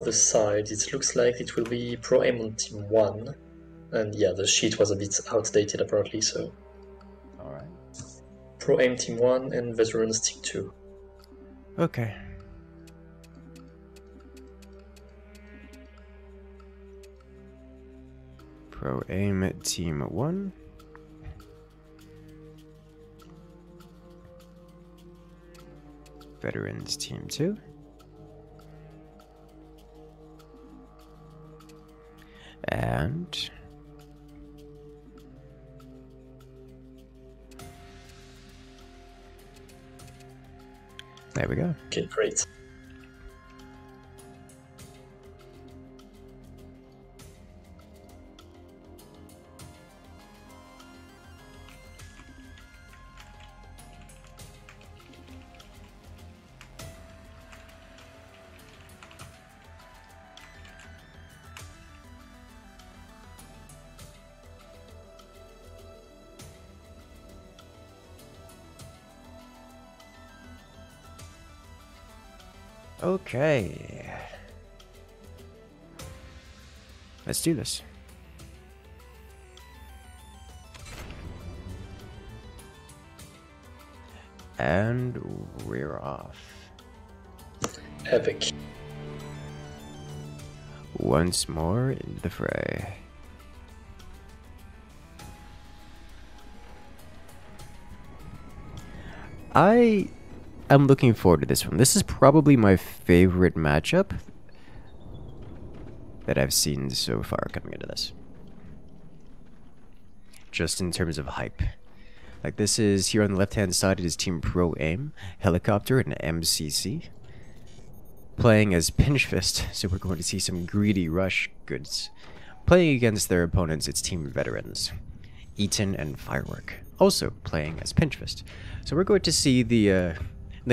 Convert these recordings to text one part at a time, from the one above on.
the side, it looks like it will be Pro Aim on Team 1. And yeah, the sheet was a bit outdated apparently, so... Alright. Pro Aim Team 1 and Veterans Team 2. Okay. Pro Aim at Team 1. Veterans Team 2. And... there we go. Okay, great. Okay, let's do this. And we're off. Epic. Once more into the fray. I'm looking forward to this one. This is probably my favorite matchup that I've seen so far coming into this. Just in terms of hype. Like this is, here on the left-hand side, it is Team Pro Aim, Helicopter, and MCC. Playing as Pinch Fist, so we're going to see some greedy rush goods. Playing against their opponents, it's Team Veterans, Eaton, and Firework. Also playing as Pinch Fist. So we're going to see the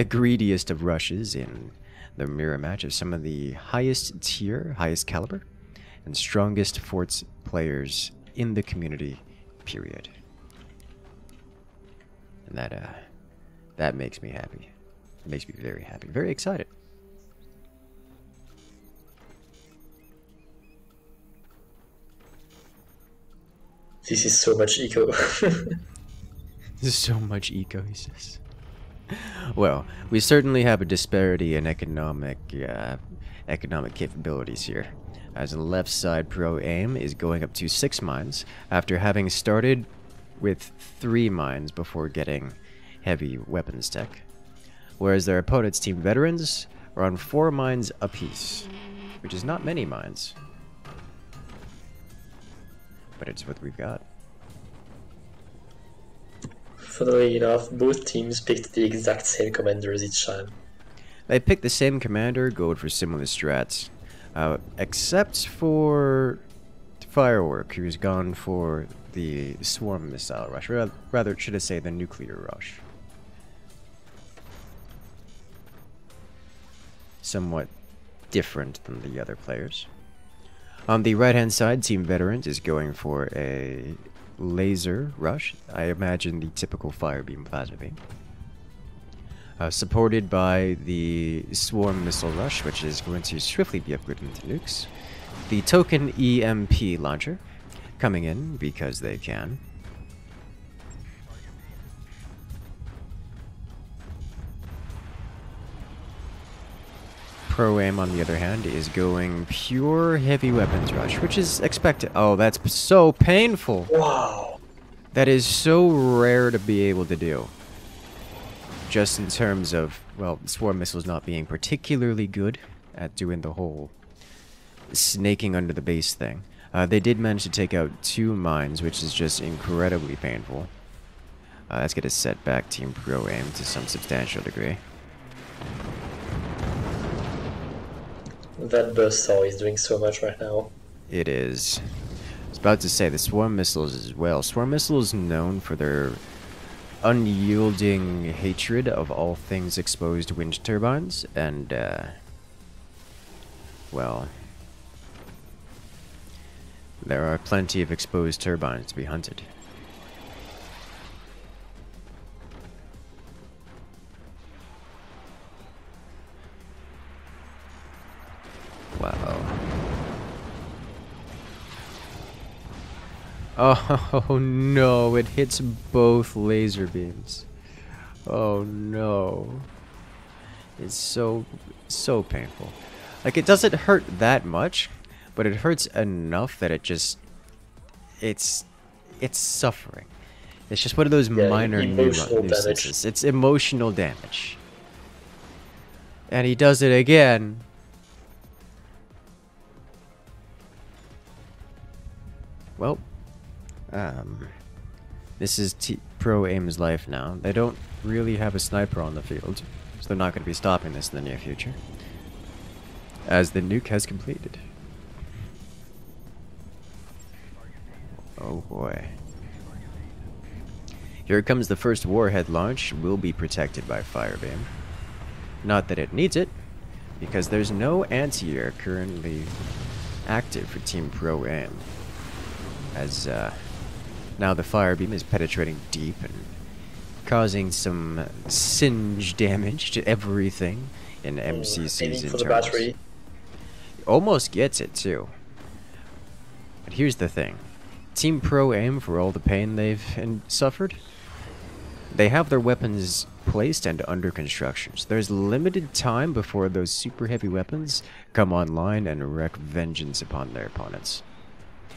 greediest of rushes in the mirror match of some of the highest tier, highest caliber, and strongest forts players in the community, period. And that makes me happy. It makes me very happy, very excited. This is so much eco. This is so much eco, he says. Well, we certainly have a disparity in economic capabilities here, as the left side Pro Aim is going up to 6 mines after having started with 3 mines before getting heavy weapons tech, whereas their opponents Team Veterans are on 4 mines apiece, which is not many mines, but it's what we've got. Funnily enough, both teams picked the exact same commanders each time. They picked the same commander, going for similar strats. Except for Firework, who's gone for the swarm missile rush. Rather, should I say the nuclear rush. Somewhat different than the other players. On the right-hand side, Team Veterans is going for a... laser rush, I imagine the typical fire beam, plasma beam, supported by the swarm missile rush, which is going to swiftly be upgraded into nukes. The token EMP launcher coming in because they can. Pro Aim, on the other hand, is going pure heavy weapons rush, which is expected. Oh, that's so painful. Wow. That is so rare to be able to do. Just in terms of, well, swarm missiles not being particularly good at doing the whole snaking under the base thing. They did manage to take out 2 mines, which is just incredibly painful. That's going to set back Team Pro Aim to some substantial degree. That Buzzsaw is doing so much right now. It is. I was about to say, the Swarm Missiles as well. Swarm Missiles known for their unyielding hatred of all things exposed wind turbines, and, well... there are plenty of exposed turbines to be hunted. Wow. Oh no, it hits both laser beams. Oh no. It's so painful. Like, it doesn't hurt that much, but it hurts enough that it just... It's suffering. It's just one of those minor nuisances. It's emotional damage. And he does it again. Well, this is Pro Aim's life now. They don't really have a sniper on the field, so they're not going to be stopping this in the near future. As the nuke has completed. Oh boy. Here comes the first warhead launch. Will be protected by Firebeam. Not that it needs it, because there's no anti-air currently active for Team Pro Aim. As now the Firebeam is penetrating deep and causing some singe damage to everything in MCC's internals. Almost gets it too. But here's the thing. Team Pro Aim, for all the pain they've suffered, they have their weapons placed and under construction. So there's limited time before those super heavy weapons come online and wreak vengeance upon their opponents.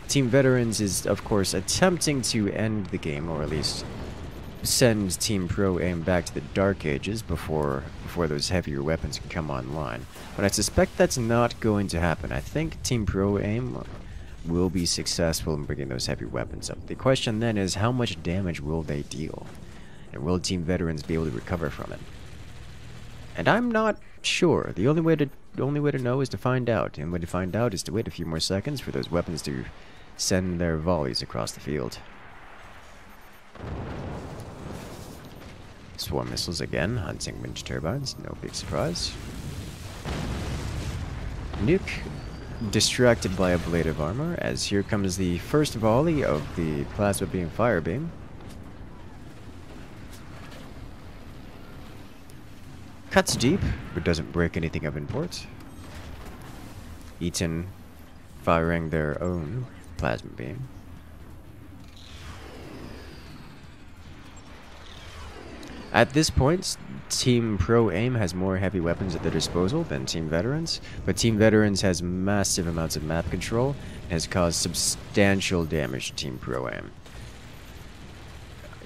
Team Veterans is, of course, attempting to end the game, or at least send Team Pro Aim back to the Dark Ages before those heavier weapons can come online. But I suspect that's not going to happen. I think Team Pro Aim will be successful in bringing those heavy weapons up. The question then is, how much damage will they deal? And will Team Veterans be able to recover from it? And I'm not sure. The only way to know is to find out. And the way to find out is to wait a few more seconds for those weapons to send their volleys across the field. Swarm missiles again, hunting wind turbines. No big surprise. Nuke distracted by a blade of armor, as here comes the first volley of the plasma beam fire beam. Cuts deep, but doesn't break anything of import. Eaton firing their own plasma beam. At this point, Team Pro Aim has more heavy weapons at their disposal than Team Veterans, but Team Veterans has massive amounts of map control and has caused substantial damage to Team Pro Aim.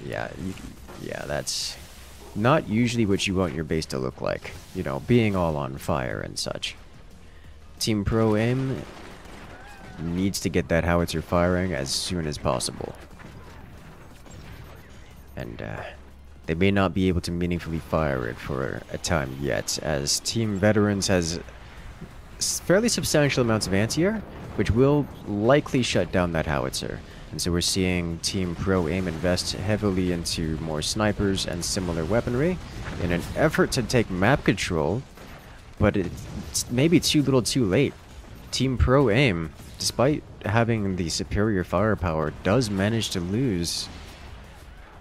Yeah, that's not usually what you want your base to look like, you know, being all on fire and such. Team Pro Aim needs to get that howitzer firing as soon as possible. And, they may not be able to meaningfully fire it for a time yet, as Team Veterans has fairly substantial amounts of anti-air, which will likely shut down that howitzer. And so we're seeing Team Pro Aim invest heavily into more snipers and similar weaponry in an effort to take map control, but it's maybe too little too late. Team Pro Aim, despite having the superior firepower, does manage to lose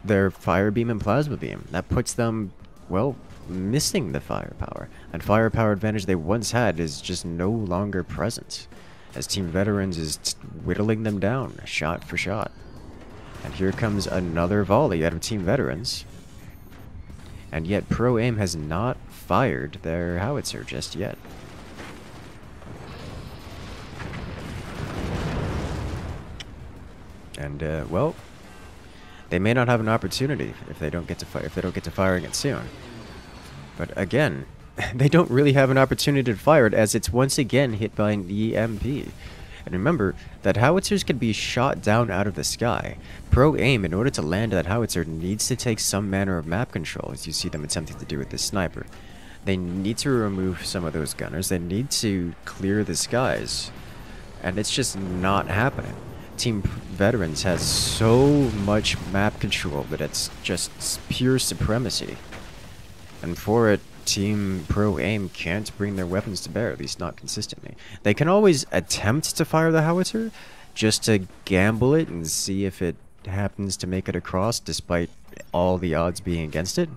their fire beam and plasma beam. That puts them, well, missing the firepower. And firepower advantage they once had is just no longer present, as Team Veterans is whittling them down, shot for shot. And here comes another volley out of Team Veterans. And yet Pro Aim has not fired their howitzer just yet. And, well, they may not have an opportunity if they don't get to firing it soon. But again, they don't really have an opportunity to fire it, as it's once again hit by an EMP. And remember that howitzers can be shot down out of the sky. Pro Aim, in order to land that howitzer, needs to take some manner of map control, as you see them attempting to do with this sniper. They need to remove some of those gunners. They need to clear the skies. And it's just not happening. Team Veterans has so much map control that it's just pure supremacy. And for it, Team Pro Aim can't bring their weapons to bear, at least not consistently. They can always attempt to fire the howitzer, just to gamble it and see if it happens to make it across, despite all the odds being against it.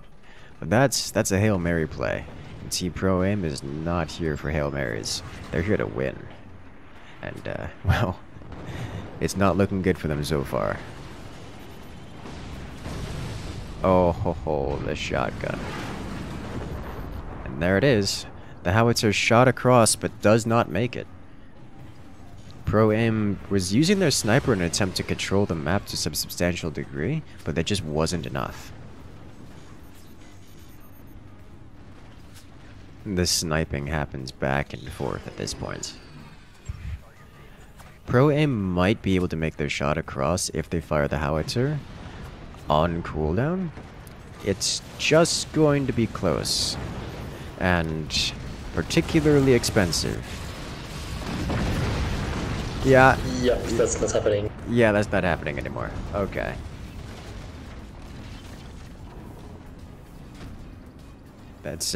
But that's a Hail Mary play. can see Pro Aim is not here for Hail Marys. They're here to win. And, well, it's not looking good for them so far. Oh, ho, ho, the shotgun. And there it is. The howitzer shot across, but does not make it. Pro Aim was using their sniper in an attempt to control the map to some substantial degree, but that just wasn't enough. The sniping happens back and forth at this point. Pro Aim might be able to make their shot across if they fire the howitzer on cooldown. It's just going to be close and particularly expensive. Yeah. Yep, that's not happening. Yeah, that's not happening anymore. Okay. That's,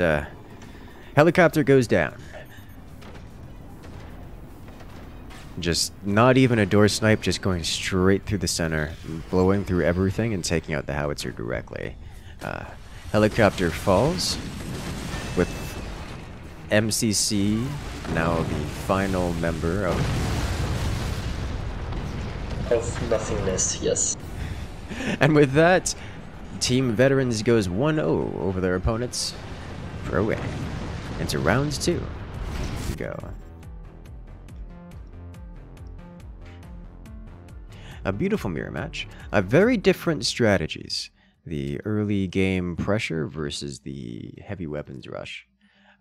helicopter goes down. Just not even a door snipe, just going straight through the center, blowing through everything and taking out the howitzer directly. Helicopter falls with MCC, now the final member of nothingness, yes. And with that, Team Veterans goes 1-0 over their opponents. Pro Aim into round 2. We go. A beautiful mirror match. A very different strategies. The early game pressure versus the heavy weapons rush.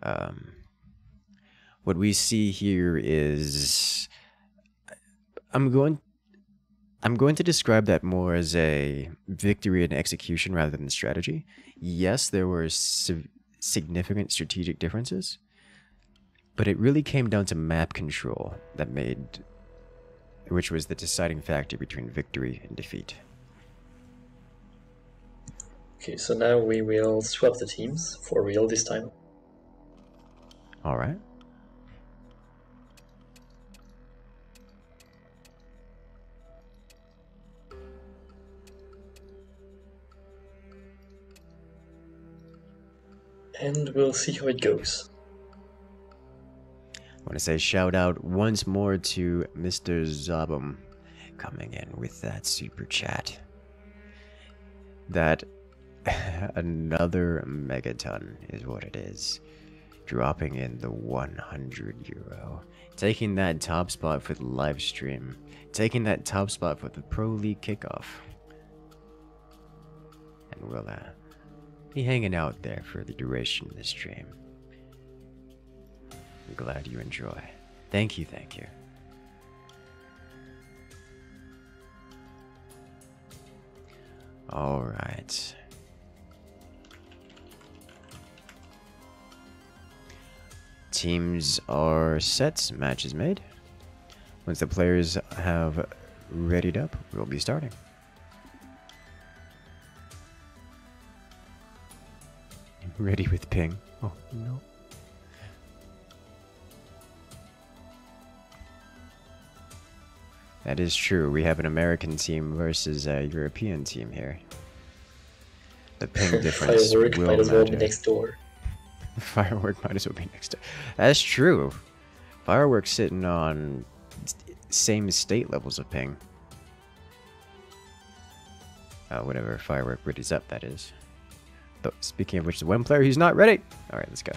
What we see here is I'm going to describe that more as a victory in execution rather than strategy. Yes, there were significant strategic differences, but it really came down to map control that made, which was the deciding factor between victory and defeat. Okay, so now we will swap the teams for real this time. All right. And we'll see how it goes. I want to say shout out once more to Mr. Zobum coming in with that super chat. That another megaton is what it is. Dropping in the 100 euro. Taking that top spot for the live stream. Taking that top spot for the Pro League kickoff. And we'll be hanging out there for the duration of the stream. I'm glad you enjoy. Thank you, thank you. All right. Teams are set, match is made. Once the players have readied up, we'll be starting. Ready with ping. Oh, no. That is true. We have an American team versus a European team here. The ping difference will matter. Firework might as well be next door. Firework might as well be next door. That's true. Firework's sitting on same state levels of ping. Whatever Firework readies up, that is. Though, speaking of which, the one player who's not ready. All right, let's go.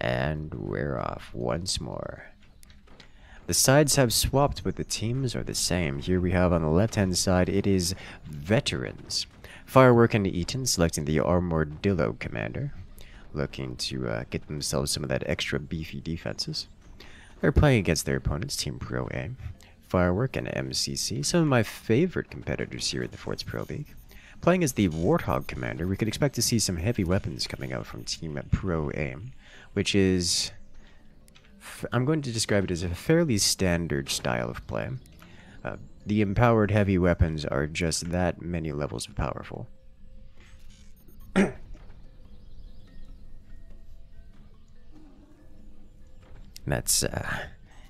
And we're off once more. The sides have swapped, but the teams are the same. Here we have on the left-hand side, it is Veterans. Firework and Eaton selecting the Armadillo commander, looking to get themselves some of that extra beefy defenses. They're playing against their opponents, Team Pro Aim, Firework, and MCC, some of my favorite competitors here at the Forts Pro League. Playing as the Warthog commander, we could expect to see some heavy weapons coming out from Team Pro Aim, which is, I'm going to describe it as a fairly standard style of play. The empowered heavy weapons are just that many levels of powerful. That's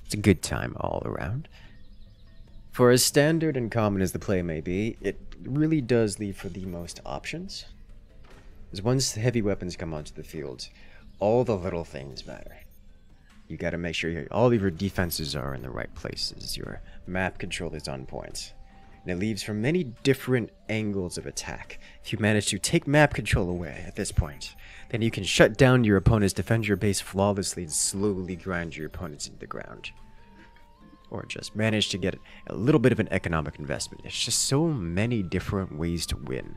it's a good time all around. For as standard and common as the play may be, it really does leave for the most options. Because once heavy weapons come onto the field, all the little things matter. You gotta make sure all of your defenses are in the right places, your map control is on point. And it leaves for many different angles of attack. If you manage to take map control away at this point, then you can shut down your opponents, defend your base flawlessly, and slowly grind your opponents into the ground. Or just manage to get a little bit of an economic investment. It's just so many different ways to win.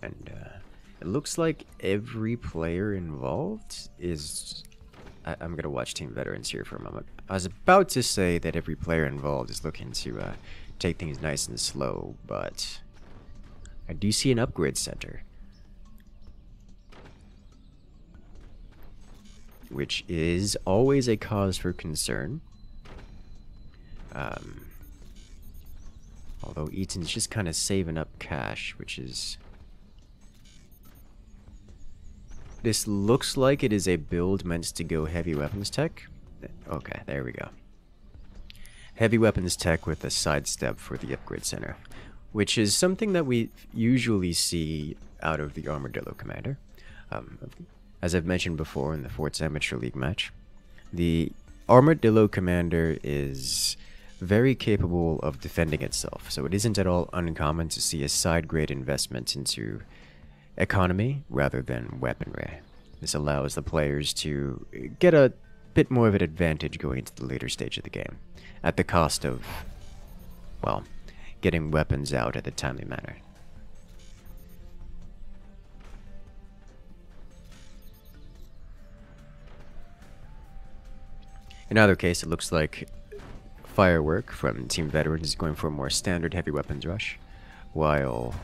And it looks like every player involved is... I'm going to watch Team Veterans here for a moment. I was about to say that every player involved is looking to take things nice and slow, but I do see an upgrade center, which is always a cause for concern. Although Eaton's just kind of saving up cash, which is... This looks like it is a build meant to go heavy weapons tech. Okay, there we go. Heavy weapons tech with a sidestep for the upgrade center, which is something that we usually see out of the Armadillo Commander. As I've mentioned before in the Forts Amateur League match, the Armadillo Commander is very capable of defending itself, so it isn't at all uncommon to see a side-grade investment into economy rather than weaponry. This allows the players to get a bit more of an advantage going into the later stage of the game, at the cost of, well, getting weapons out at a timely manner. In either case, it looks like Firework from Team Veterans is going for a more standard heavy weapons rush, while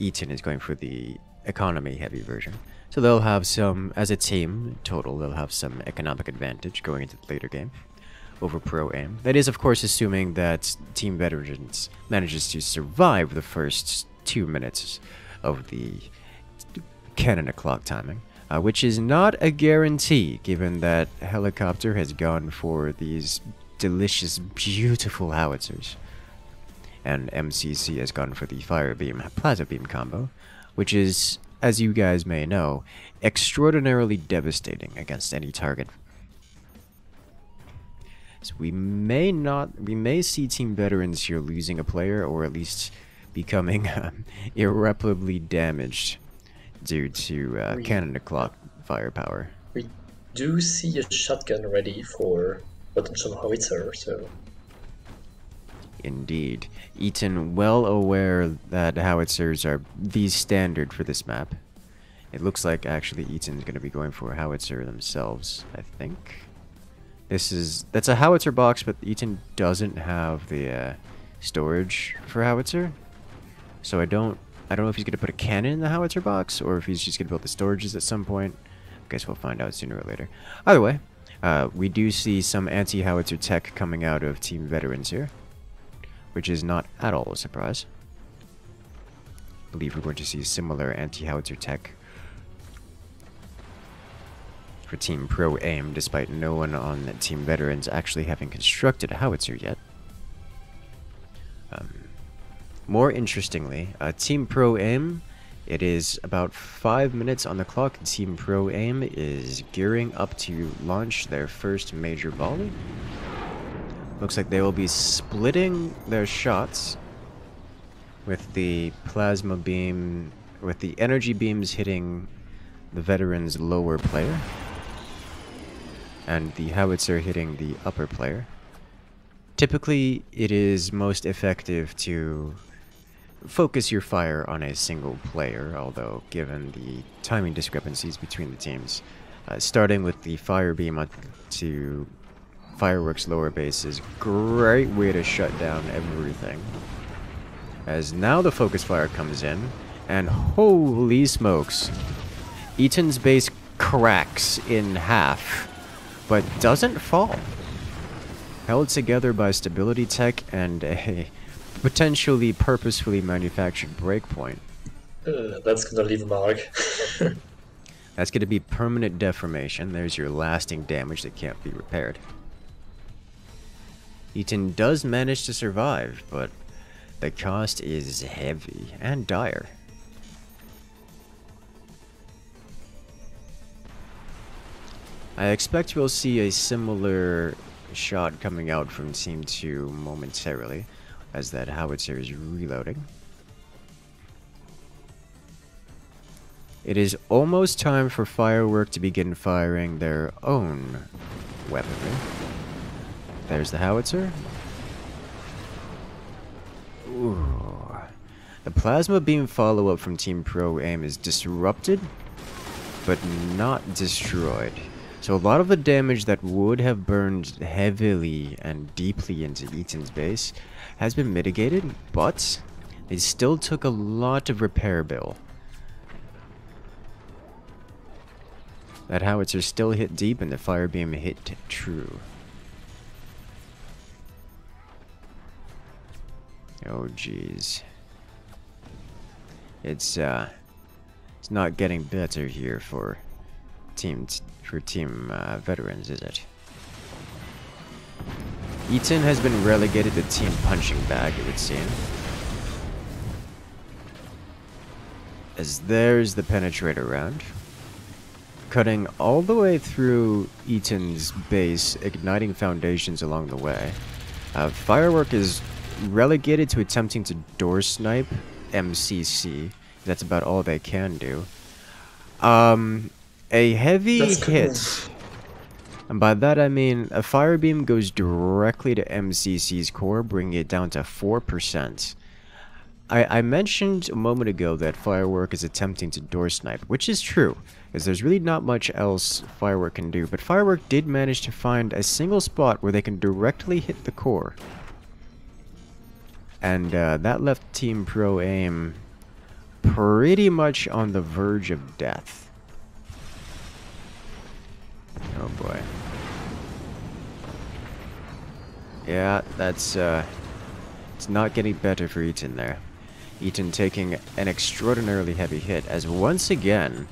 Eaton is going for the economy heavy version. So they'll have some, as a team total, they'll have some economic advantage going into the later game over Pro Aim. That is, of course, assuming that Team Veterans manages to survive the first 2 minutes of the cannon o'clock timing. Which is not a guarantee, given that Helicopter has gone for these delicious, beautiful howitzers. And MCC has gone for the Fire Beam Plaza Beam combo, which is, as you guys may know, extraordinarily devastating against any target. So we may see Team Veterans here losing a player, or at least becoming irreparably damaged due to cannon o'clock firepower. We do see a shotgun ready for potential howitzer, so... Indeed. Eaton well aware that howitzers are the standard for this map. It looks like actually Eaton's going to be going for a howitzer themselves, I think. That's a howitzer box, but Eaton doesn't have the storage for howitzer. So I don't know if he's going to put a cannon in the howitzer box, or if he's just going to build the storages at some point. I guess we'll find out sooner or later. Either way, we do see some anti-howitzer tech coming out of Team Veterans here, which is not at all a surprise. I believe we're going to see similar anti-howitzer tech for Team Pro Aim, despite no one on the Team Veterans actually having constructed a howitzer yet. More interestingly, Team Pro Aim, it is about 5 minutes on the clock. Team Pro Aim is gearing up to launch their first major volley. Looks like they will be splitting their shots with the plasma beam, with the energy beams hitting the Veterans' lower player, and the howitzer hitting the upper player. Typically, it is most effective to focus your fire on a single player, although given the timing discrepancies between the teams, starting with the fire beam onto Fireworks lower base is a great way to shut down everything, as now the focus fire comes in, and holy smokes, Eaton's base cracks in half but doesn't fall, held together by stability tech and a potentially purposefully manufactured breakpoint. That's gonna leave a mark. That's going to be permanent deformation. There's your lasting damage that can't be repaired. Eaton does manage to survive, but the cost is heavy and dire. I expect we'll see a similar shot coming out from Team 2 momentarily, as that howitzer is reloading. It is almost time for Firework to begin firing their own weaponry. There's the howitzer. Ooh. The plasma beam follow-up from Team Pro Aim is disrupted, but not destroyed. So a lot of the damage that would have burned heavily and deeply into Eaton's base has been mitigated, but they still took a lot of repair bill. That howitzer still hit deep and the fire beam hit true. Oh jeez. It's not getting better here for team veterans, is it? Eaton has been relegated to team punching bag, it would seem. As there's the penetrator round. Cutting all the way through Eaton's base, igniting foundations along the way. Firework is relegated to attempting to door snipe MCC. That's about all they can do. A heavy hit, and by that I mean a fire beam goes directly to MCC's core, bringing it down to 4%. I mentioned a moment ago that Firework is attempting to door snipe, which is true, because there's really not much else Firework can do, but Firework did manage to find a single spot where they can directly hit the core. And that left Team Pro Aim pretty much on the verge of death. Oh boy. Yeah, that's it's not getting better for Eaton there. Eaton taking an extraordinarily heavy hit as once again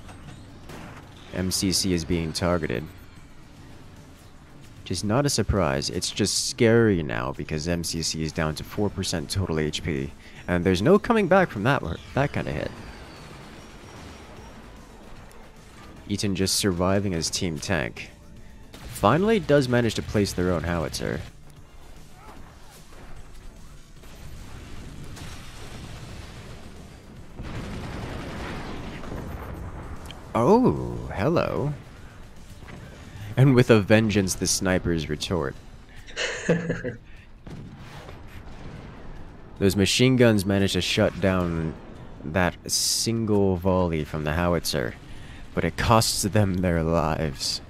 MCC is being targeted. Just not a surprise, it's just scary now because MCC is down to 4% total HP and there's no coming back from that kind of hit. Eaton just surviving as team tank. Finally does manage to place their own howitzer. Oh, hello. And with a vengeance, the snipers retort. Those machine guns manage to shut down that single volley from the howitzer, but it costs them their lives.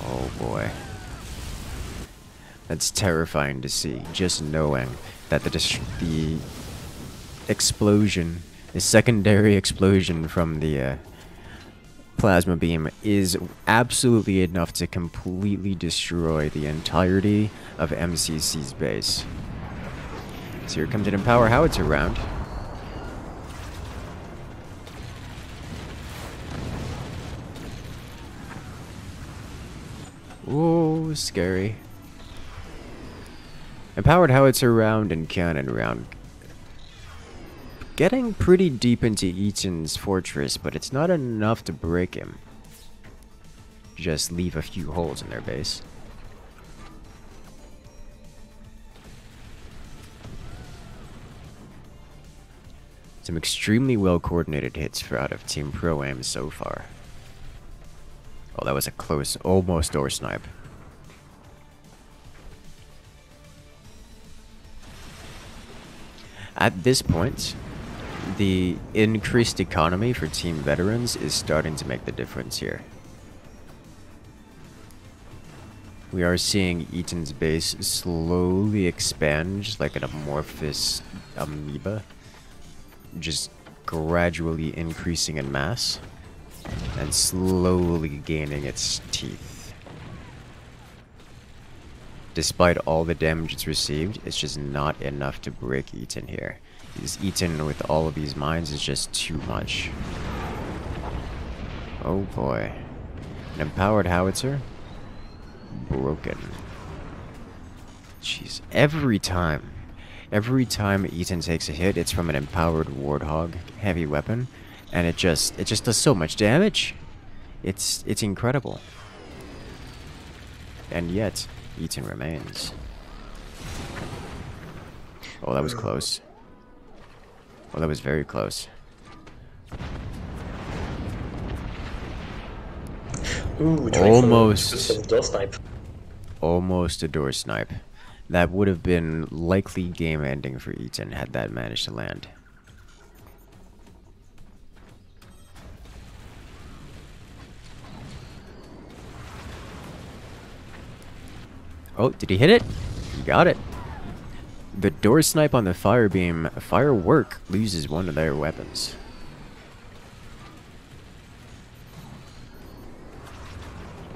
Oh boy. That's terrifying to see, just knowing that the explosion, the secondary explosion from the plasma beam is absolutely enough to completely destroy the entirety of MCC's base. So here comes an Empower Howitzer round. Ooh, scary. Empowered howitzer round and cannon round. Getting pretty deep into Eaton's fortress, but it's not enough to break him. Just leave a few holes in their base. Some extremely well-coordinated hits out of Team Pro Aim so far. Oh, that was a close, almost door snipe. At this point, the increased economy for team veterans is starting to make the difference here. We are seeing Eaton's base slowly expand, just like an amorphous amoeba, just gradually increasing in mass and slowly gaining its teeth. Despite all the damage it's received, it's just not enough to break Eaton here. Because Eaton with all of these mines is just too much. Oh boy. An empowered howitzer? Broken. Jeez. Every time Ethan takes a hit, it's from an empowered Warthog heavy weapon, and it just does so much damage. It's incredible. And yet, Ethan remains. Oh, that was close. Oh, that was very close. Ooh, almost a door snipe. That would have been likely game ending for Ethan had that managed to land. Oh, did he hit it? He got it. The door snipe on the fire beam, Firework loses one of their weapons.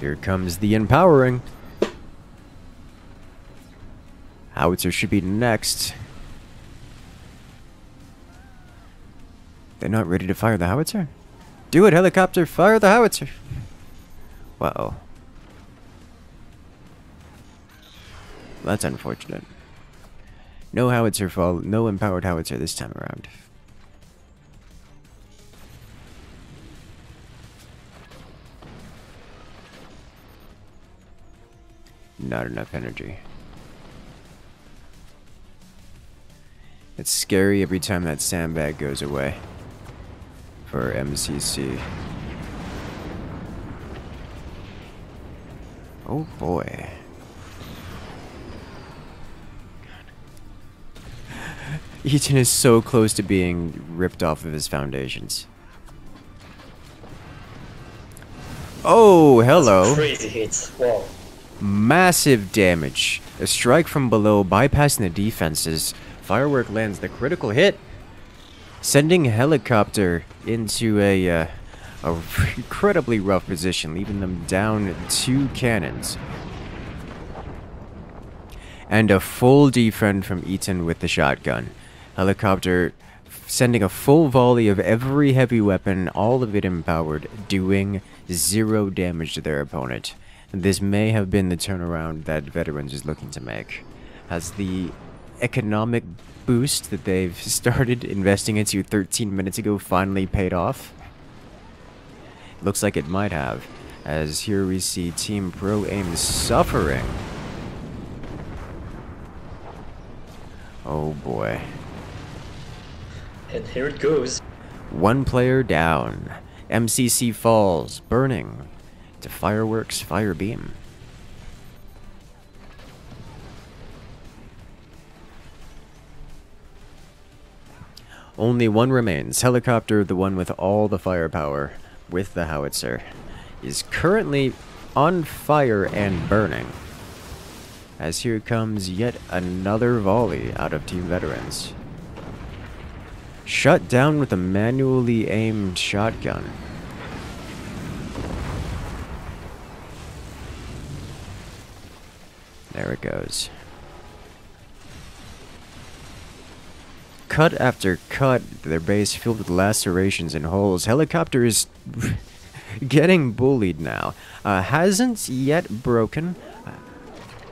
Here comes the empowering. Howitzer should be next. They're not ready to fire the howitzer? Do it, helicopter! Fire the howitzer! Wow. That's unfortunate. No howitzer fall, no empowered howitzer this time around. Not enough energy. It's scary every time that sandbag goes away for MCC. Oh boy. Ethan is so close to being ripped off of his foundations. Oh, hello. Crazy hits. Wow. Massive damage. A strike from below, bypassing the defenses. Firework lands the critical hit, sending helicopter into a incredibly rough position, leaving them down 2 cannons. And a full defend from Ethan with the shotgun. Helicopter sending a full volley of every heavy weapon, all of it empowered, doing 0 damage to their opponent. This may have been the turnaround that Veterans is looking to make, as the economic boost that they've started investing into 13 minutes ago finally paid off. Looks like it might have, as here we see Team Pro Aim suffering. Oh boy. And here it goes. One player down. MCC falls, burning to Fireworks fire beam. Only one remains. Helicopter, the one with all the firepower with the howitzer, is currently on fire and burning. As here comes yet another volley out of Team Veterans. Shut down with a manually aimed shotgun. There it goes. Cut after cut, their base filled with lacerations and holes. Helicopter is getting bullied now. Hasn't yet broken,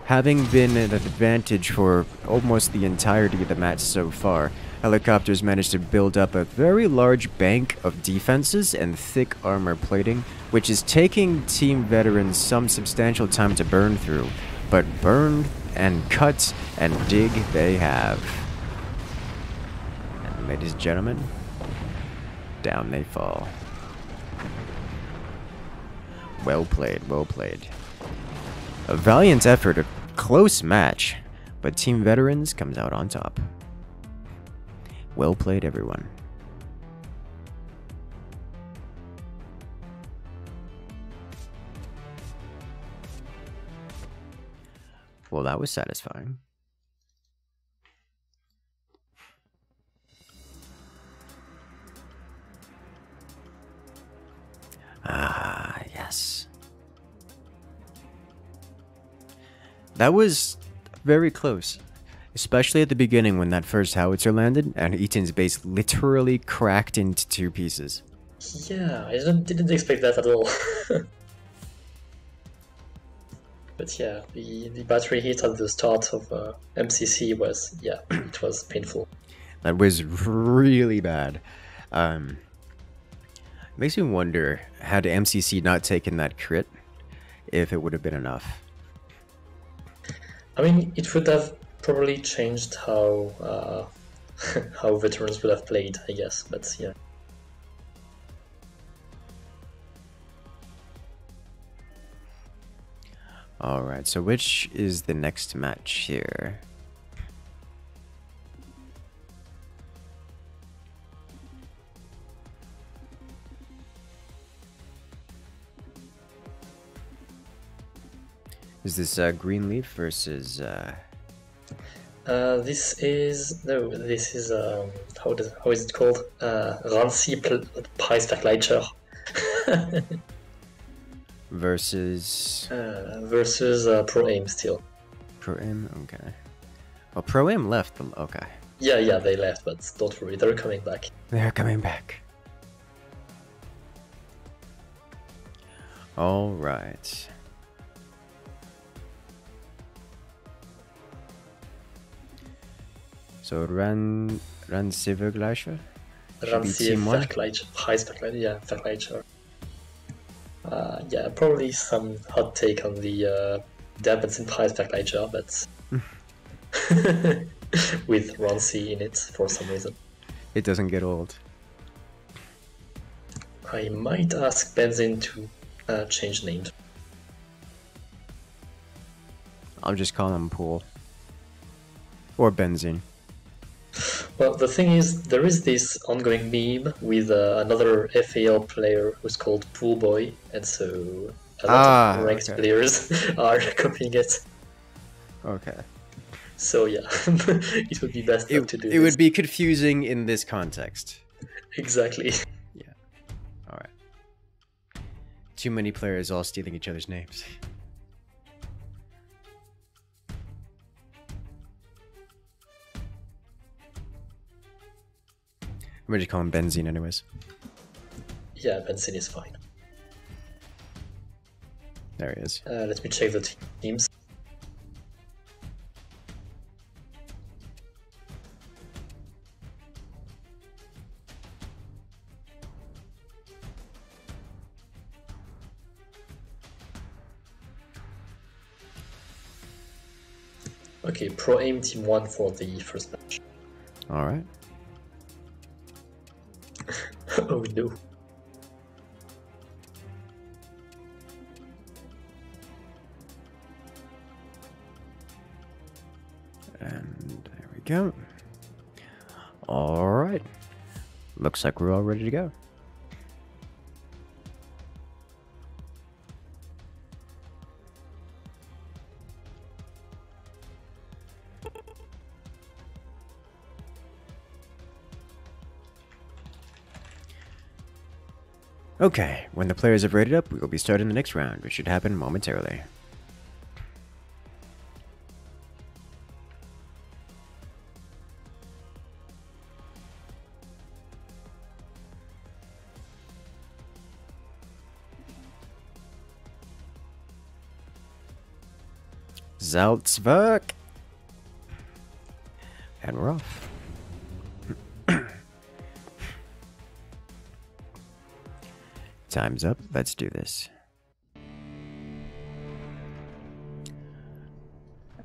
having been at an advantage for almost the entirety of the match so far. Helicopters managed to build up a very large bank of defenses and thick armor plating, which is taking Team Veterans some substantial time to burn through. But burn and cut and dig they have. And ladies and gentlemen, down they fall. Well played, well played. A valiant effort, a close match, but Team Veterans comes out on top. Well played, everyone. Well, that was satisfying. Ah, yes. That was very close, especially at the beginning when that first howitzer landed and Ethan's base literally cracked into 2 pieces. Yeah, I didn't expect that at all. But yeah, the battery hit at the start of MCC was, yeah, it was painful. That was really bad. Makes me wonder, had MCC not taken that crit, if it would have been enough. I mean, it would have probably changed how how veterans would have played, I guess, but yeah. Alright, so which is the next match here? Is this Greenleaf versus... this is... no, this is... how is it called? Rancy Preisvergleicher. Versus... versus Pro-Am still. Pro-Am? Okay. Well, Pro-Am left, okay. Yeah, yeah, they left, but don't worry, they're coming back. They're coming back. Alright. So Rancy Vergleicher? Rancy Preisvergleicher, yeah, Vergleicher. Yeah, probably some hot take on the Dampensen Preisvergleicher, but with Rancy in it for some reason. It doesn't get old. I might ask Benzin to change names. I'll just call him Pool. Or Benzin. Well, the thing is, there is this ongoing meme with another FAL player who's called Poolboy, and so a lot of ranked players are copying it. Okay. So yeah, it would be best not to do this. It would be confusing in this context. Exactly. Yeah. Alright. Too many players all stealing each other's names. I'm going to call him Benzin anyways. Yeah, Benzin is fine. There he is. Let me check the teams. Okay, Pro-Am Team 1 for the first match. Alright. Oh no. And there we go. Alright. Looks like we're all ready to go. Okay, when the players have rated up, we will be starting the next round, which should happen momentarily. Zaltzwerk! And we're off. Time's up, let's do this.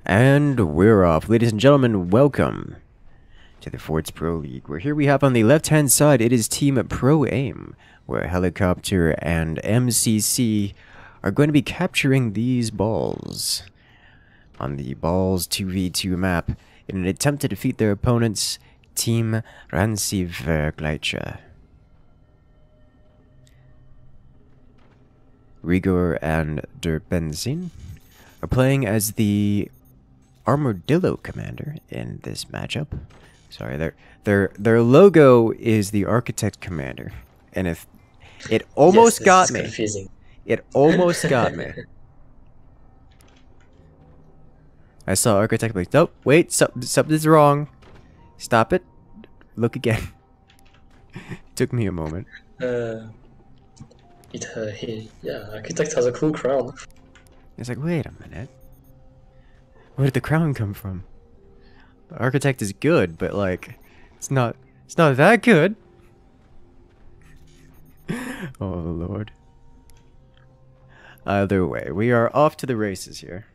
And we're off. Ladies and gentlemen, welcome to the Forts Pro League, where here we have on the left-hand side, it is Team Pro-Am, where Helicopter and MCC are going to be capturing these balls on the Balls 2v2 map in an attempt to defeat their opponents, Team Rancy Vergleicher. Rigor and Der Benzin are playing as the Armadillo commander in this matchup. Sorry, their logo is the Architect commander, and if it almost got me, confusing. It almost got me. I saw Architect like, nope, wait, something's wrong. Stop it. Look again. Took me a moment. Yeah, architect has a cool crown. It's like, wait a minute. Where did the crown come from? The architect is good, but like, it's not that good. Oh Lord. Either way, we are off to the races here.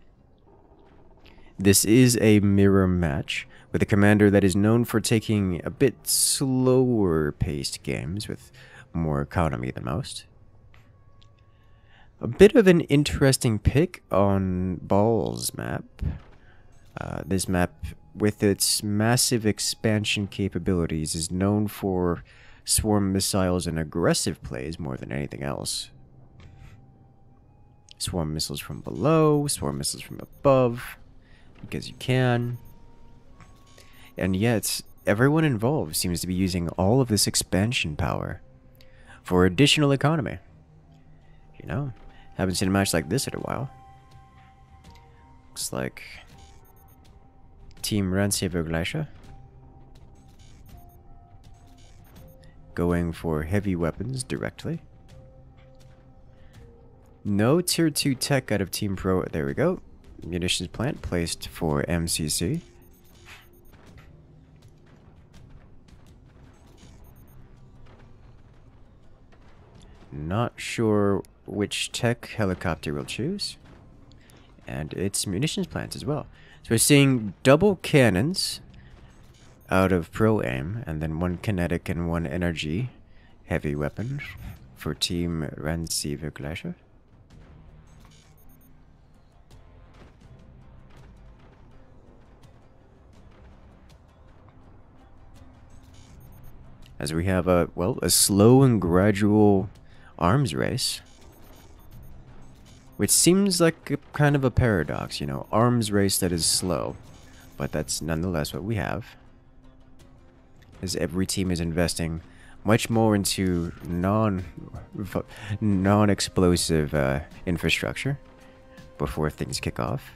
This is a mirror match with a commander that is known for taking a bit slower paced games with more economy than most. A bit of an interesting pick on Ball's map. This map, with its massive expansion capabilities, is known for swarm missiles and aggressive plays more than anything else. Swarm missiles from below, swarm missiles from above, because you can. And yet, everyone involved seems to be using all of this expansion power for additional economy. You know, haven't seen a match like this in a while. Looks like Team Rensevergleiche going for heavy weapons directly. No tier 2 tech out of Team Pro. There we go. Munitions plant placed for MCC. Not sure which tech helicopter we'll choose. And it's munitions plants as well. So we're seeing double cannons out of Pro Aim, and then one kinetic and one energy heavy weapon for Team Rensevergleiche. As we have a, well, a slow and gradual arms race, which seems like a, kind of a paradox, you know, arms race that is slow, but that's nonetheless what we have, as every team is investing much more into non-explosive infrastructure before things kick off.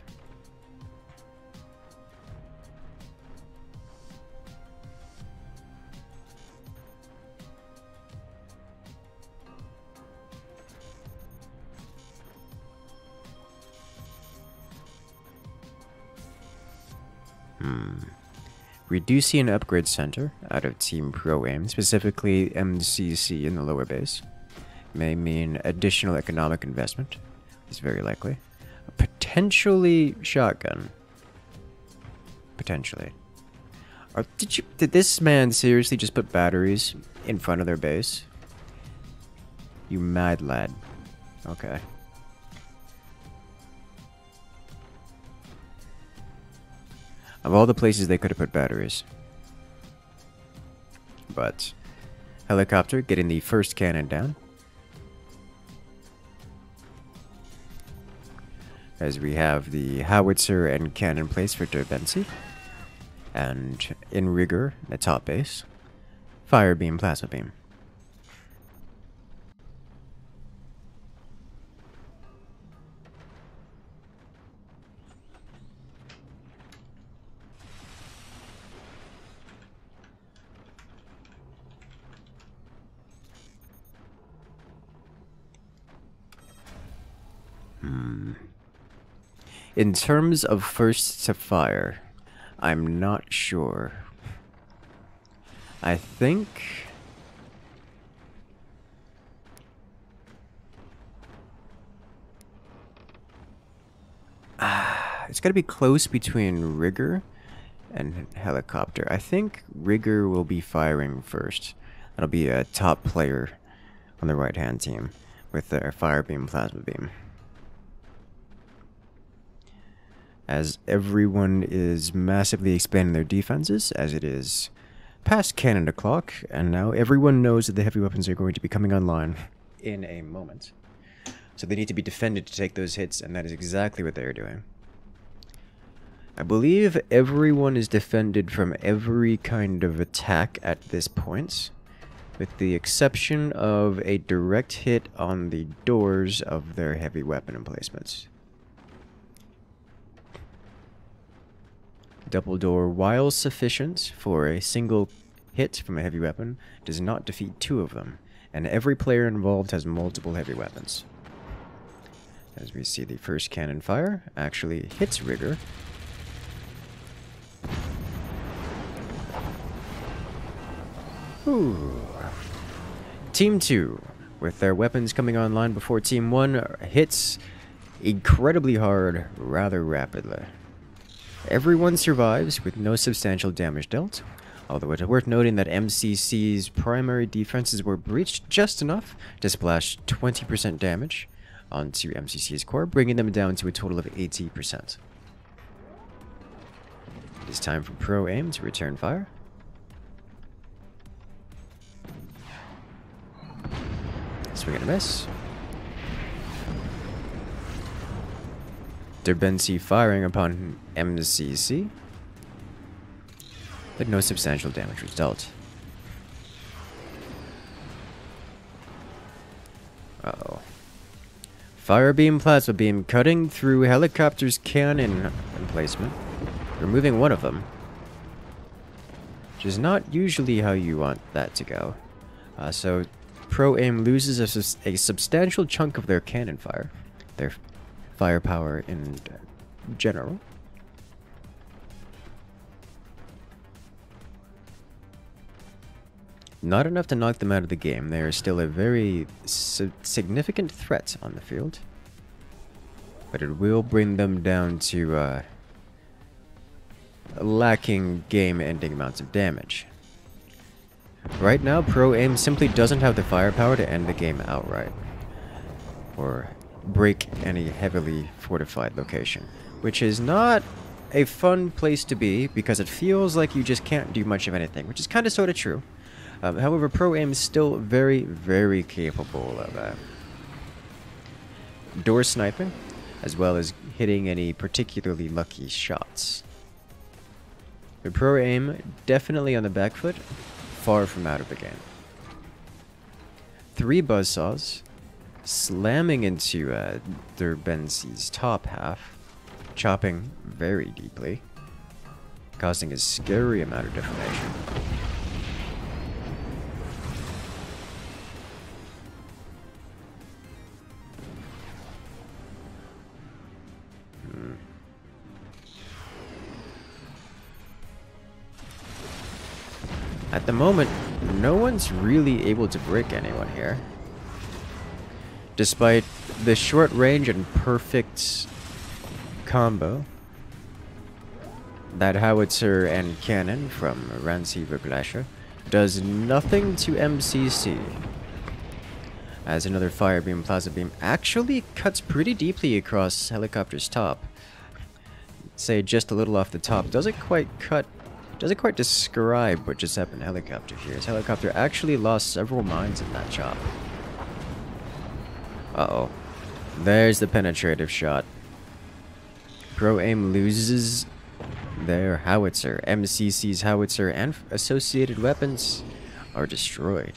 We do see an upgrade center out of Team Pro Aim, specifically MCC in the lower base. May mean additional economic investment. It's very likely. Potentially shotgun. Potentially. Or did this man seriously just put batteries in front of their base? You mad lad. Okay. Of all the places they could have put batteries. But helicopter getting the first cannon down. As we have the howitzer and cannon placed for Derbensi. And in rigor, the top base. Fire beam, plasma beam. In terms of first to fire, I'm not sure. I think it's got to be close between rigor and helicopter. I think rigor will be firing first. That'll be a top player on the right-hand team with their fire beam, plasma beam. As everyone is massively expanding their defenses, as it is past Cannon o'clock, and now everyone knows that the heavy weapons are going to be coming online in a moment. So they need to be defended to take those hits, and that is exactly what they are doing. I believe everyone is defended from every kind of attack at this point, with the exception of a direct hit on the doors of their heavy weapon emplacements. Double door, while sufficient for a single hit from a heavy weapon does not defeat two of them, and every player involved has multiple heavy weapons. As we see, the first cannon fire actually hits Rigger. Ooh. Team 2, with their weapons coming online before Team 1, hits incredibly hard, rather rapidly. Everyone survives with no substantial damage dealt, although it's worth noting that MCC's primary defenses were breached just enough to splash 20% damage onto MCC's core, bringing them down to a total of 80%. It is time for Pro Aim to return fire. Swing and a miss. Derbensi firing upon MCC, but no substantial damage was dealt. Uh-oh. Firebeam, plasma beam, cutting through helicopter's cannon emplacement, removing one of them, which is not usually how you want that to go. So Pro Aim loses a substantial chunk of their cannon fire, their firepower in general. Not enough to knock them out of the game. They are still a very significant threat on the field. But it will bring them down to lacking game-ending amounts of damage. Right now, Pro Aim simply doesn't have the firepower to end the game outright, or break any heavily fortified location. Which is not a fun place to be, because it feels like you just can't do much of anything, which is kind of sort of true. However, Pro Aim is still very, very capable of door sniping, as well as hitting any particularly lucky shots. The Pro Aim definitely on the back foot, far from out of the game. 3 buzzsaws slamming into Derbensi's top half, chopping very deeply, causing a scary amount of deformation. At the moment, no one's really able to break anyone here, despite the short range and perfect combo that howitzer and cannon from Ransi Verglasher does nothing to MCC. As another fire beam, plasma beam actually cuts pretty deeply across helicopter's top, say just a little off the top. Doesn't quite describe what just happened to helicopter here. His helicopter actually lost several mines in that chop. Uh-oh. There's the penetrative shot. Pro Aim loses their howitzer. MCC's howitzer and associated weapons are destroyed.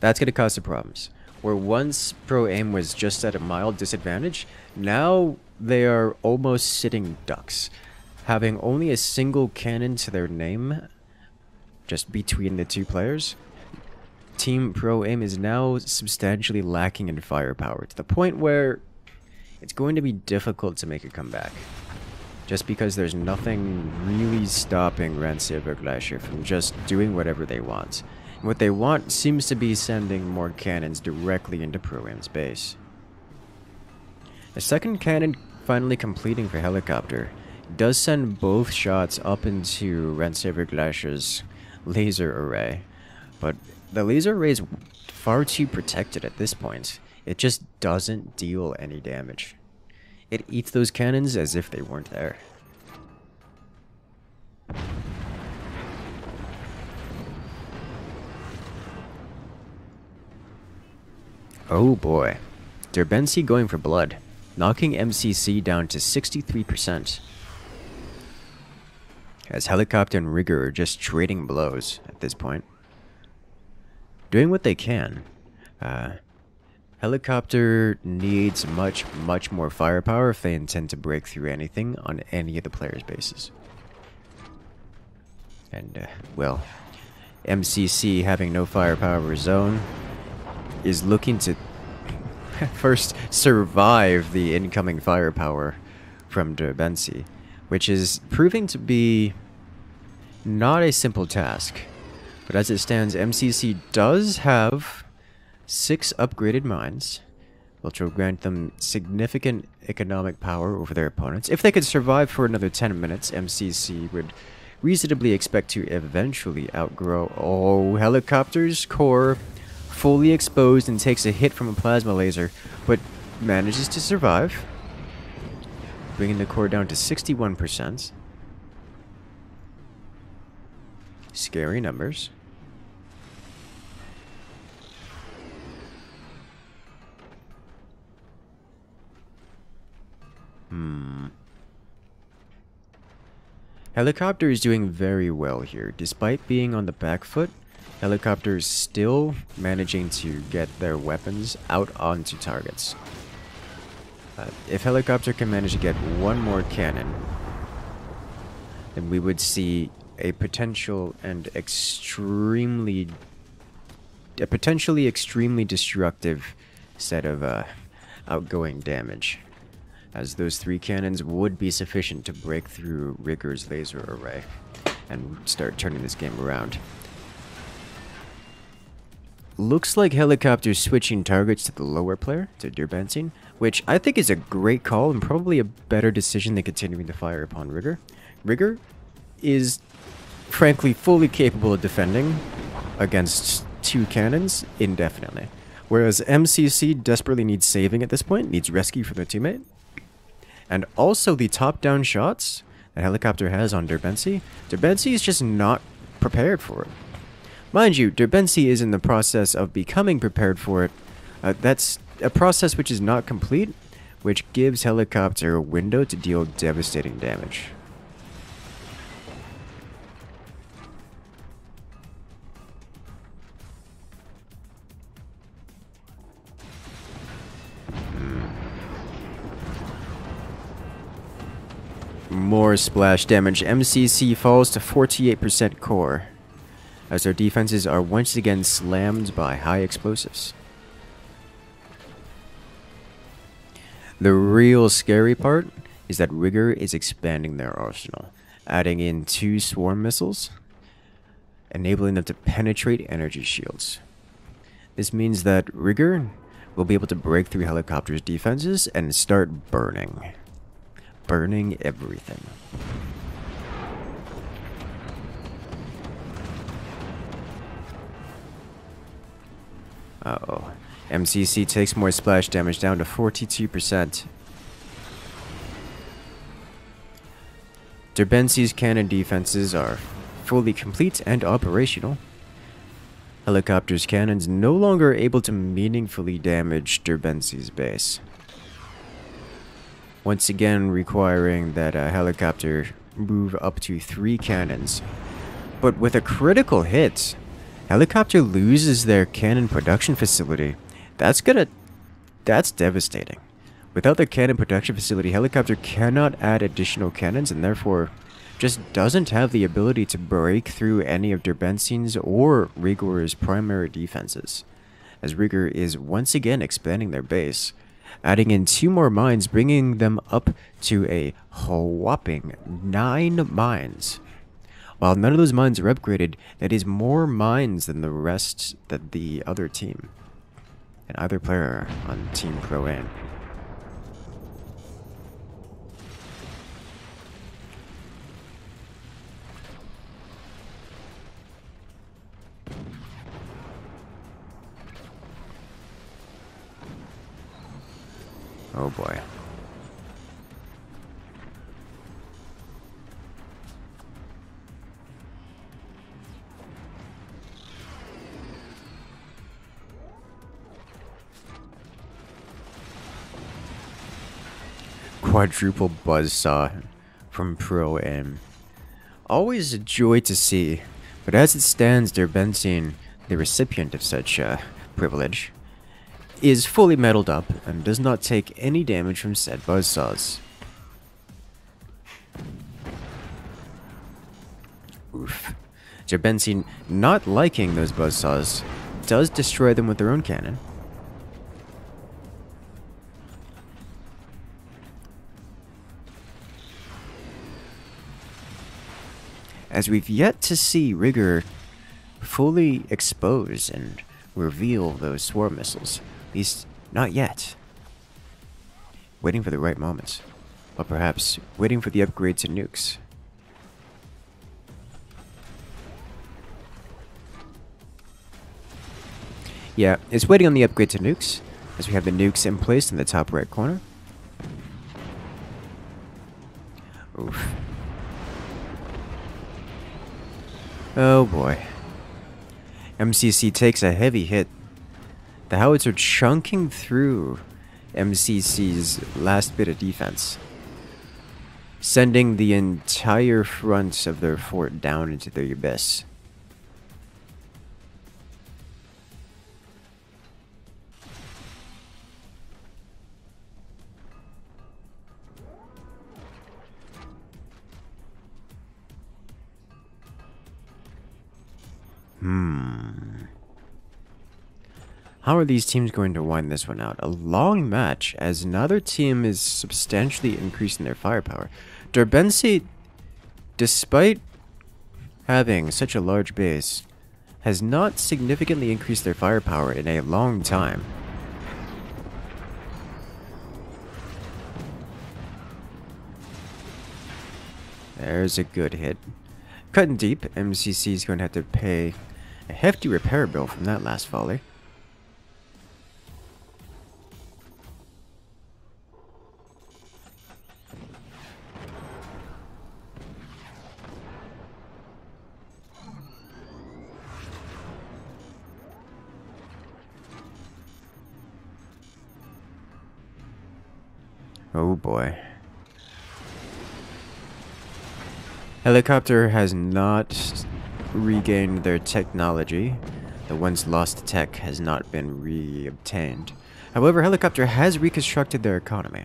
That's going to cause some problems. Where once Pro Aim was just at a mild disadvantage, now they are almost sitting ducks, having only a single cannon to their name, just between the two players. Team Pro Aim is now substantially lacking in firepower, to the point where it's going to be difficult to make a comeback, just because there's nothing really stopping Ransi Verglasher from just doing whatever they want. And what they want seems to be sending more cannons directly into Pro Aim's base. The second cannon finally completing for helicopter does send both shots up into Ransi Verglasher's laser array, but the laser array is far too protected at this point. It just doesn't deal any damage. It eats those cannons as if they weren't there. Oh boy. Derbensi going for blood, knocking MCC down to 63%. As helicopter and Rigger are just trading blows at this point, doing what they can. Helicopter needs much more firepower if they intend to break through anything on any of the players' bases. And well, MCC, having no firepower of his own, is looking to first survive the incoming firepower from Derbensi, which is proving to be not a simple task. But as it stands, MCC does have 6 upgraded mines, which will grant them significant economic power over their opponents. If they could survive for another 10 minutes, MCC would reasonably expect to eventually outgrow all helicopters. Core fully exposed and takes a hit from a plasma laser, but manages to survive, bringing the core down to 61%. Scary numbers. Helicopter is doing very well here. Despite being on the back foot, Helicopter is still managing to get their weapons out onto targets. If Helicopter can manage to get one more cannon, then we would see a potential and potentially extremely destructive set of outgoing damage, as those 3 cannons would be sufficient to break through Rigger's laser array and start turning this game around. Looks like Helicopter's switching targets to the lower player, to Derbensi, which I think is a great call and probably a better decision than continuing to fire upon Rigger. Rigger is frankly fully capable of defending against 2 cannons indefinitely, whereas MCC desperately needs saving at this point, needs rescue from their teammate. And also the top-down shots that Helicopter has on Derbensi. Derbensi is just not prepared for it. Mind you, Derbensi is in the process of becoming prepared for it. That's a process which is not complete, which gives Helicopter a window to deal devastating damage. More splash damage. MCC falls to 48% core, as their defenses are once again slammed by high explosives. The real scary part is that Rigger is expanding their arsenal, adding in 2 swarm missiles, enabling them to penetrate energy shields. This means that Rigger will be able to break through Helicopter's defenses and start burning. Burning everything. Uh-oh. MCC takes more splash damage, down to 42%. Derbensi's cannon defenses are fully complete and operational. Helicopter's cannons no longer able to meaningfully damage Derbensi's base, once again requiring that a Helicopter move up to 3 cannons. But with a critical hit, Helicopter loses their cannon production facility. That's devastating. Without their cannon production facility, Helicopter cannot add additional cannons and therefore just doesn't have the ability to break through any of Derbensi's or Rigger's primary defenses, as Rigger is once again expanding their base, adding in 2 more mines, bringing them up to a whopping 9 mines. While none of those mines are upgraded, that is more mines than the rest that the other team, and either player on Team Pro-Am. Oh boy. Quadruple buzzsaw from Pro-Am. Always a joy to see, but as it stands, Derbensi, the recipient of such privilege, is fully metaled up and does not take any damage from said buzzsaws. Oof. Jabensi, not liking those buzzsaws, does destroy them with their own cannon. As we've yet to see Rigger fully expose and reveal those swarm missiles, at least not yet. Waiting for the right moment, or perhaps waiting for the upgrades and nukes. Yeah, it's waiting on the upgrades and nukes, as we have the nukes in place in the top right corner. Oof. Oh boy. MCC takes a heavy hit. The Howitzer chunking through MCC's last bit of defense, sending the entire front of their fort down into the abyss. How are these teams going to wind this one out? A long match, as another team is substantially increasing their firepower. Derbensi, despite having such a large base, has not significantly increased their firepower in a long time. There's a good hit. Cutting deep, MCC is going to have to pay a hefty repair bill from that last volley. Oh boy. Helicopter has not regained their technology. The once lost tech has not been re-obtained. However, Helicopter has reconstructed their economy,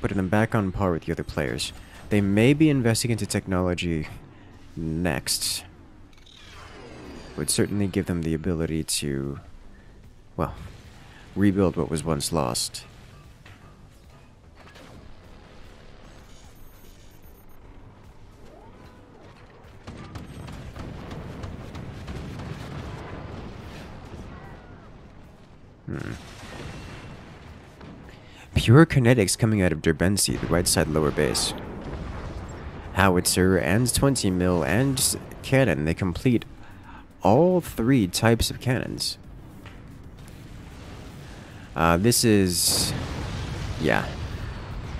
putting them back on par with the other players. They may be investing into technology next. Would certainly give them the ability to, well, rebuild what was once lost. Pure kinetics coming out of Derbensi, the right side lower base. Howitzer and 20 mil and cannon, they complete all three types of cannons. This is... yeah.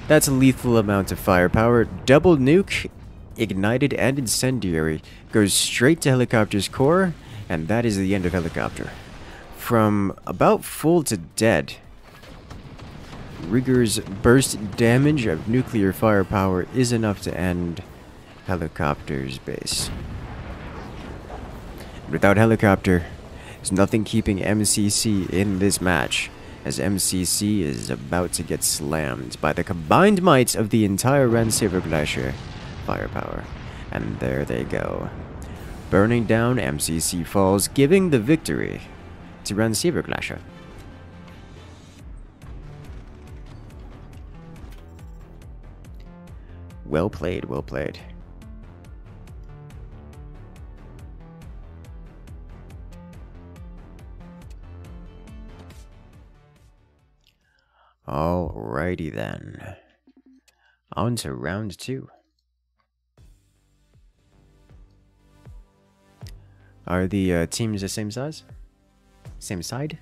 That's a lethal amount of firepower. Double nuke, ignited and incendiary, goes straight to Helicopter's core, and that is the end of Helicopter. From about full to dead, Rigger's burst damage of nuclear firepower is enough to end Helicopter's base. And without Helicopter, there's nothing keeping MCC in this match, as MCC is about to get slammed by the combined might of the entire Rensevergleicher firepower. And there they go. Burning down, MCC falls, giving the victory to Rensevergleicher. Well played, well played. Alrighty then. On to round two. Are the teams the same size? Same side.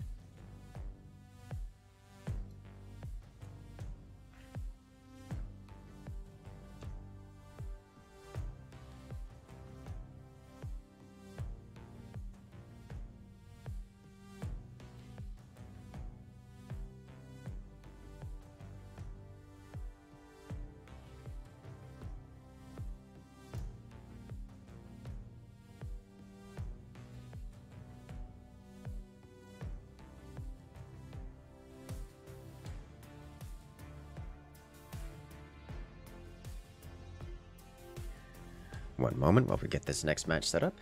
One moment while we get this next match set up.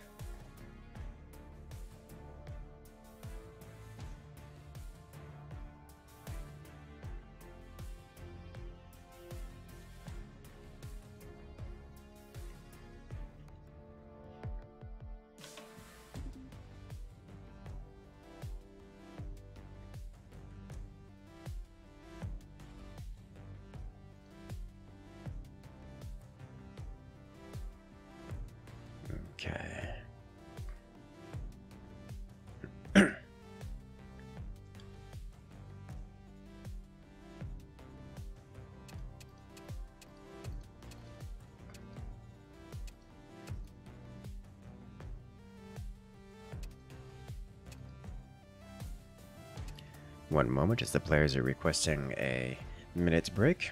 One moment, as the players are requesting a minute's break.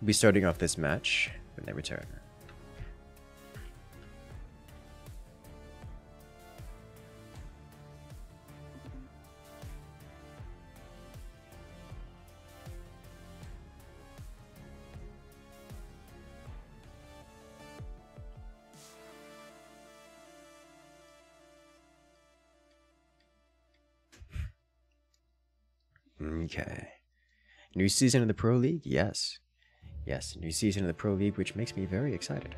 We'll be starting off this match when they return. Okay. New season of the Pro League? Yes. Yes, new season of the Pro League, which makes me very excited.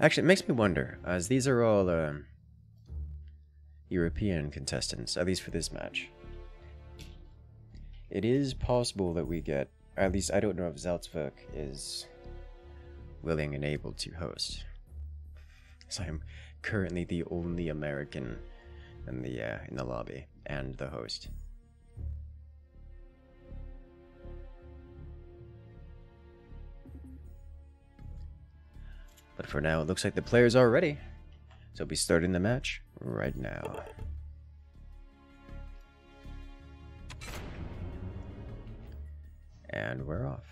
Actually, it makes me wonder, as these are all European contestants, at least for this match. It is possible that we get, at least I don't know if Salzburg is willing and able to host. So I'm currently the only American in the lobby and the host. But for now, it looks like the players are ready. So we'll be starting the match right now. And we're off.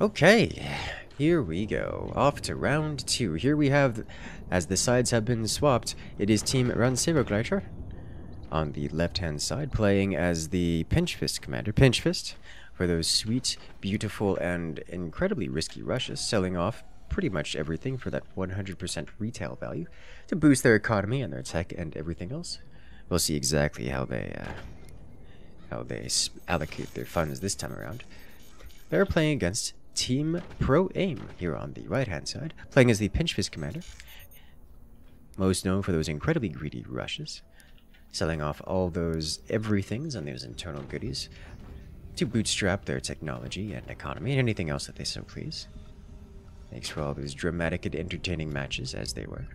Okay, here we go. Off to round two. Here we have, as the sides have been swapped, it is Team Ranzivogleiter on the left-hand side, playing as the Pinchfist commander. Pinchfist, for those sweet, beautiful, and incredibly risky rushes, selling off pretty much everything for that 100% retail value to boost their economy and their tech and everything else. We'll see exactly how they allocate their funds this time around. They're playing against Team Pro Aim here on the right-hand side, playing as the Pinchfist commander, most known for those incredibly greedy rushes, selling off all those everythings and those internal goodies to bootstrap their technology and economy and anything else that they so please. Thanks for all those dramatic and entertaining matches, as they were.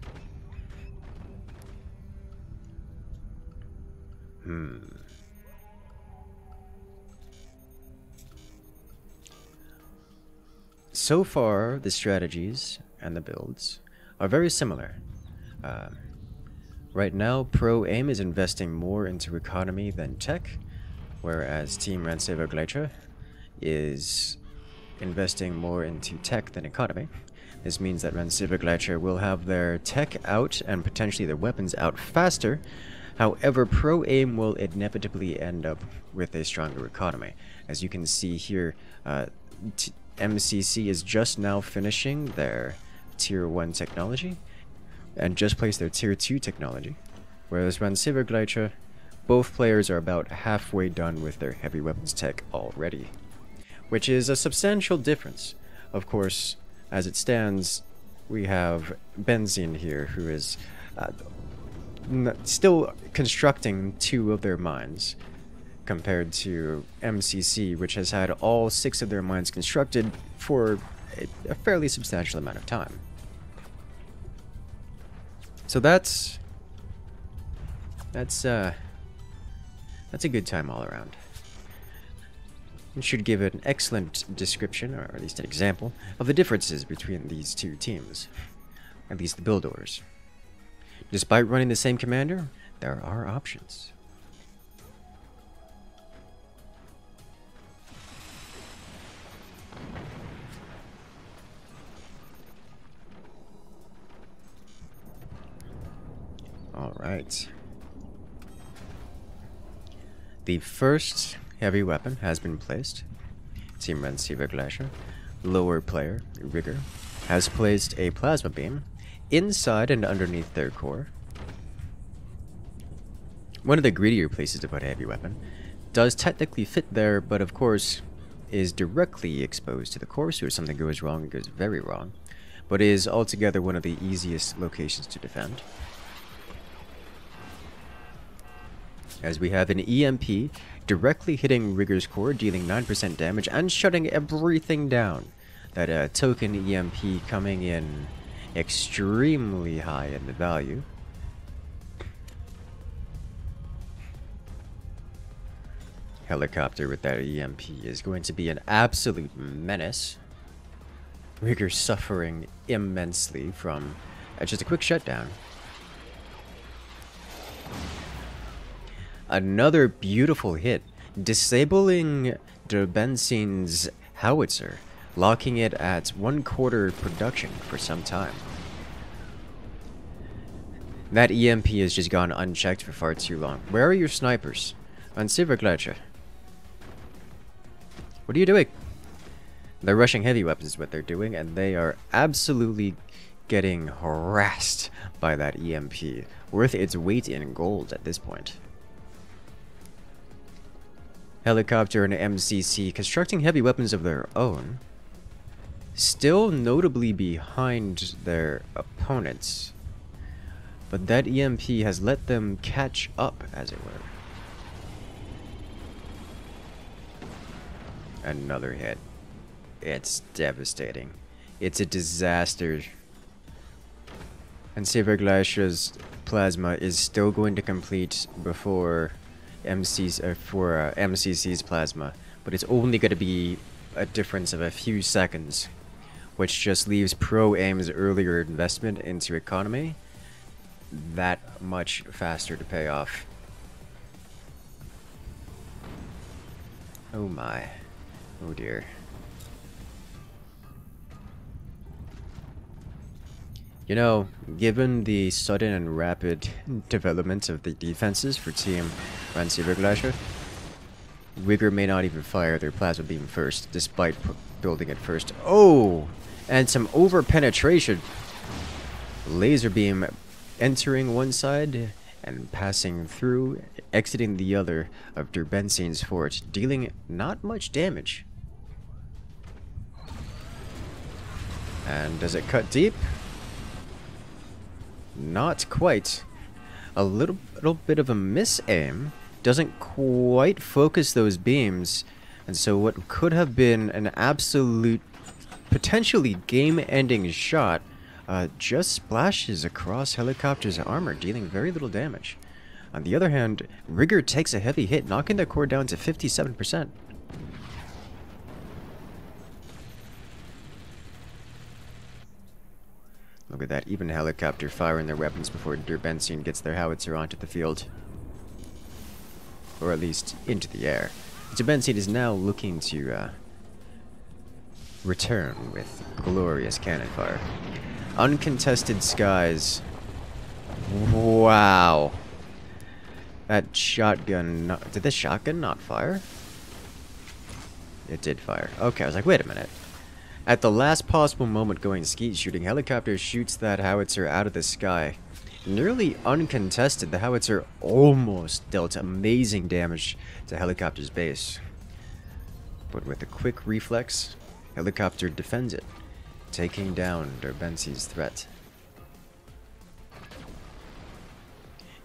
So far, the strategies and the builds are very similar. Right now, Pro Aim is investing more into economy than tech, whereas Team Ranzivogleiter is investing more into tech than economy. This means that Ranzivogleiter will have their tech out and potentially their weapons out faster. However, Pro Aim will inevitably end up with a stronger economy. As you can see here, MCC is just now finishing their Tier 1 technology and just placed their Tier 2 technology, whereas Ranzivogleiter, both players are about halfway done with their heavy weapons tech already, which is a substantial difference. Of course, as it stands, we have Benzin here, who is still constructing two of their mines, compared to MCC, which has had all six of their mines constructed for a fairly substantial amount of time. So that's a good time all around. It should give an excellent description, or at least an example, of the differences between these two teams, at least the build orders. Despite running the same commander, there are options. All right. The first heavy weapon has been placed. Team Ranzivogleiter, lower player, Rigger, has placed a plasma beam inside and underneath their core. One of the greedier places to put a heavy weapon does technically fit there, but of course is directly exposed to the core, so if something goes wrong, it goes very wrong, but is altogether one of the easiest locations to defend. As we have an EMP directly hitting Rigger's core, dealing 9% damage and shutting everything down. That token EMP coming in extremely high in the value. Helicopter with that EMP is going to be an absolute menace. Rigger's suffering immensely from just a quick shutdown. Another beautiful hit, disabling Derbensin's howitzer, locking it at 1/4 production for some time. That EMP has just gone unchecked for far too long. Where are your snipers? On Silvergletscher. What are you doing? They're rushing heavy weapons is what they're doing, and they are absolutely getting harassed by that EMP. Worth its weight in gold at this point. Helicopter and MCC constructing heavy weapons of their own. Still notably behind their opponents. But that EMP has let them catch up, as it were. Another hit. It's devastating. It's a disaster. And Silvergletscher's plasma is still going to complete before MCC's plasma, but it's only going to be a difference of a few seconds, which just leaves Pro Aim's earlier investment into economy that much faster to pay off. Oh my. Oh dear. You know, given the sudden and rapid development of the defenses for Team Silvergletscher, Rigger may not even fire their plasma beam first, despite building it first. Oh! And some over-penetration! Laser beam entering one side and passing through, exiting the other of Derbensin's fort, dealing not much damage. And does it cut deep? Not quite. A little bit of a misaim doesn't quite focus those beams, and so what could have been an absolute, potentially game-ending shot just splashes across Helicopter's armor, dealing very little damage. On the other hand, Rigger takes a heavy hit, knocking their core down to 57%. Look at that, even Helicopter firing their weapons before Derbensin gets their howitzer onto the field. Or at least into the air. Derbensin is now looking to return with glorious cannon fire. Uncontested skies. Wow. That shotgun... did the shotgun not fire? It did fire. Okay, I was like, wait a minute. At the last possible moment going skeet shooting, Helicopter shoots that howitzer out of the sky. Nearly uncontested, the howitzer almost dealt amazing damage to Helicopter's base. But with a quick reflex, Helicopter defends it, taking down Derbensin's threat.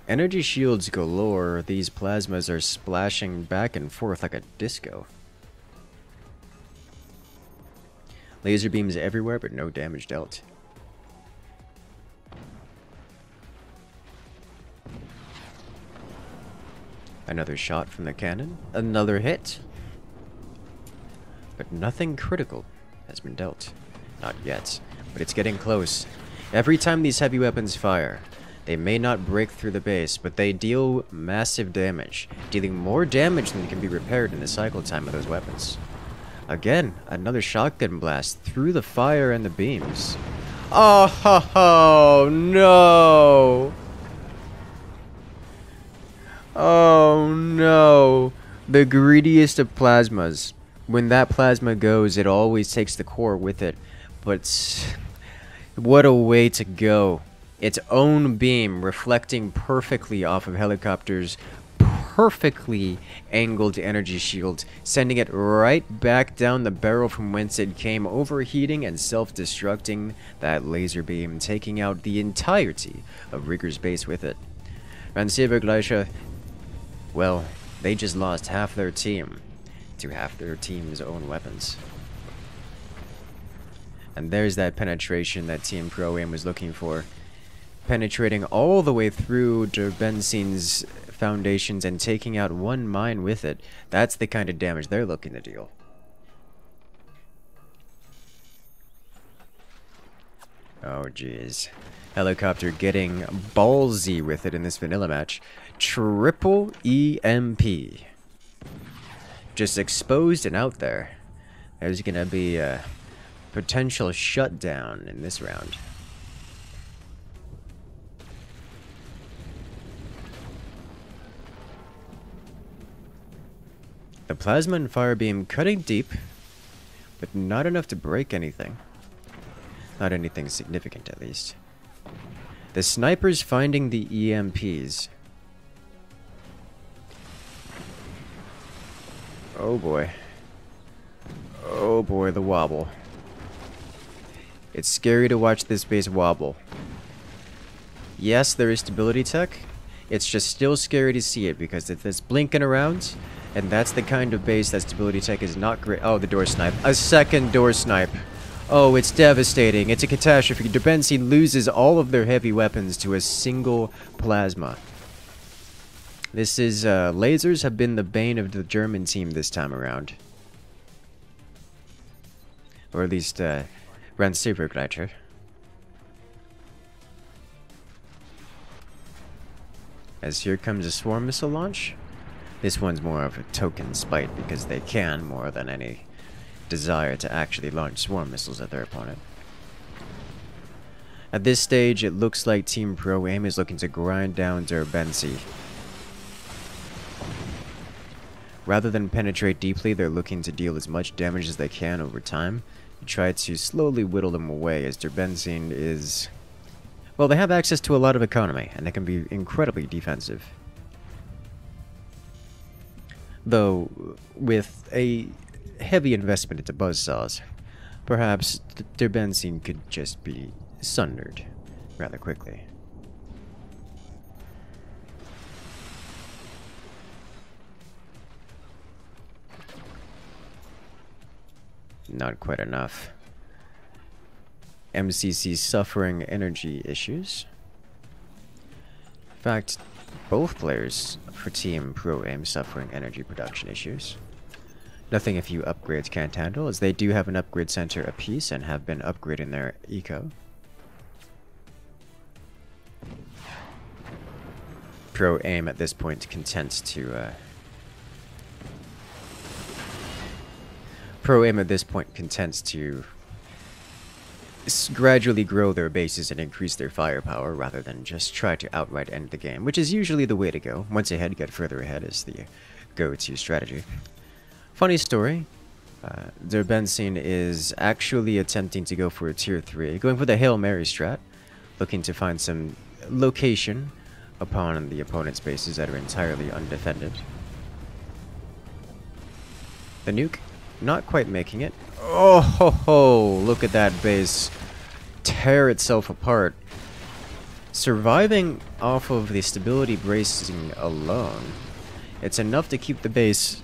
Energy shields galore, these plasmas are splashing back and forth like a disco. Laser beams everywhere, but no damage dealt. Another shot from the cannon. Another hit. But nothing critical has been dealt. Not yet. But it's getting close. Every time these heavy weapons fire, they may not break through the base, but they deal massive damage. Dealing more damage than can be repaired in the cycle time of those weapons. Again, another shotgun blast through the fire and the beams. Oh, ho, ho, no! Oh, no! The greediest of plasmas. When that plasma goes, it always takes the core with it. But what a way to go. Its own beam reflecting perfectly off of Helicopter's perfectly angled energy shield, sending it right back down the barrel from whence it came, overheating and self-destructing that laser beam, taking out the entirety of Rigger's base with it. Silvergletscher, well, they just lost half their team to half their team's own weapons. And there's that penetration that Team Pro-Am was looking for. Penetrating all the way through Derbensin's foundations and taking out one mine with it. That's the kind of damage they're looking to deal. Oh, jeez. Helicopter getting ballsy with it in this vanilla match. Triple EMP. Just exposed and out there. There's going to be a potential shutdown in this round. The plasma and fire beam cutting deep, but not enough to break anything. Not anything significant, at least. The snipers finding the EMPs. Oh boy. Oh boy, the wobble. It's scary to watch this base wobble. Yes, there is stability tech. It's just still scary to see it because it's blinking around. And that's the kind of base that stability tech is not great. Oh, the door snipe. A second door snipe. Oh, it's devastating. It's a catastrophe. Derbensin loses all of their heavy weapons to a single plasma. This is, lasers have been the bane of the German team this time around. Or at least, Rennsivergleicher. As here comes a swarm missile launch. This one's more of a token spite because they can more than any desire to actually launch swarm missiles at their opponent. At this stage, it looks like Team Pro-Am is looking to grind down Derbensi. Rather than penetrate deeply, they're looking to deal as much damage as they can over time and try to slowly whittle them away, as Derbensi is... Well, they have access to a lot of economy, and they can be incredibly defensive. Though, with a heavy investment into buzzsaws, perhaps Derbensin could just be sundered rather quickly. Not quite enough. MCC suffering energy issues. In fact, both players for Team Pro-Am suffering energy production issues. Nothing a few upgrades can't handle, as they do have an upgrade center apiece and have been upgrading their eco. Pro-Am at this point content to... gradually grow their bases and increase their firepower rather than just try to outright end the game, which is usually the way to go. Once ahead, get further ahead is the go-to strategy. Funny story, Derbensin is actually attempting to go for a tier 3, going for the Hail Mary strat, looking to find some location upon the opponent's bases that are entirely undefended. The nuke, not quite making it. Oh ho ho, look at that base tear itself apart. Surviving off of the stability bracing alone, it's enough to keep the base,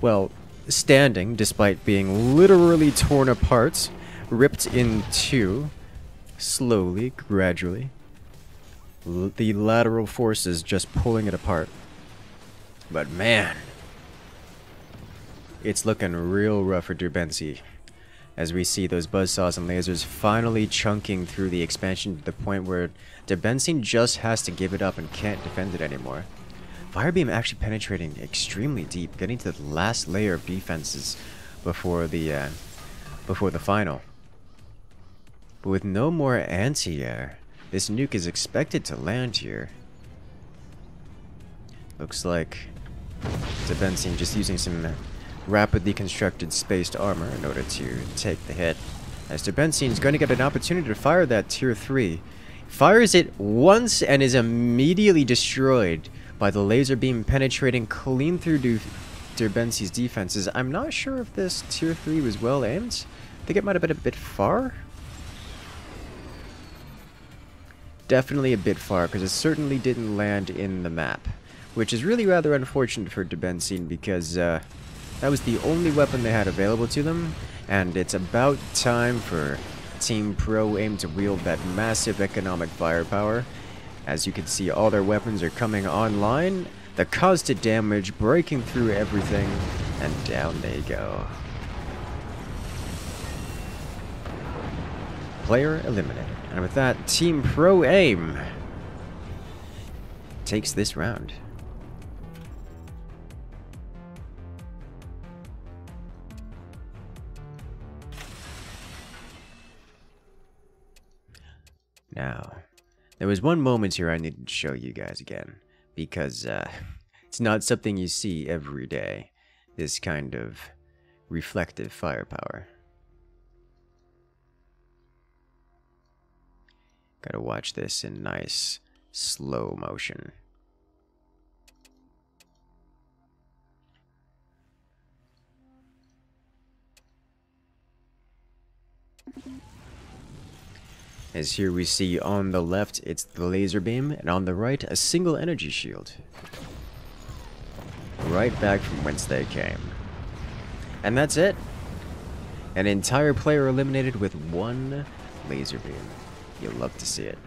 well, standing despite being literally torn apart, ripped in two, slowly, gradually. The lateral forces just pulling it apart. But man, it's looking real rough for Derbensi, as we see those buzzsaws and lasers finally chunking through the expansion to the point where Derbensi just has to give it up and can't defend it anymore. Firebeam actually penetrating extremely deep, getting to the last layer of defenses before the final. But with no more anti-air, this nuke is expected to land here. Looks like Derbensi just using some rapidly constructed spaced armor in order to take the hit. As Derbensin is going to get an opportunity to fire that tier 3. Fires it once and is immediately destroyed by the laser beam penetrating clean through Derbensi's defenses. I'm not sure if this tier 3 was well aimed. I think it might have been a bit far. Definitely a bit far, because it certainly didn't land in the map, which is really rather unfortunate for Derbensin because That was the only weapon they had available to them, and it's about time for Team Pro Aim to wield that massive economic firepower. As you can see, all their weapons are coming online, the cost to damage breaking through everything, and down they go. Player eliminated. And with that, Team Pro Aim takes this round. Now, there was one moment here I needed to show you guys again, because it's not something you see every day, this kind of reflective firepower. Gotta watch this in nice slow motion. As here we see on the left, it's the laser beam, and on the right, a single energy shield. Right back from whence they came. And that's it! An entire player eliminated with one laser beam. You'll love to see it.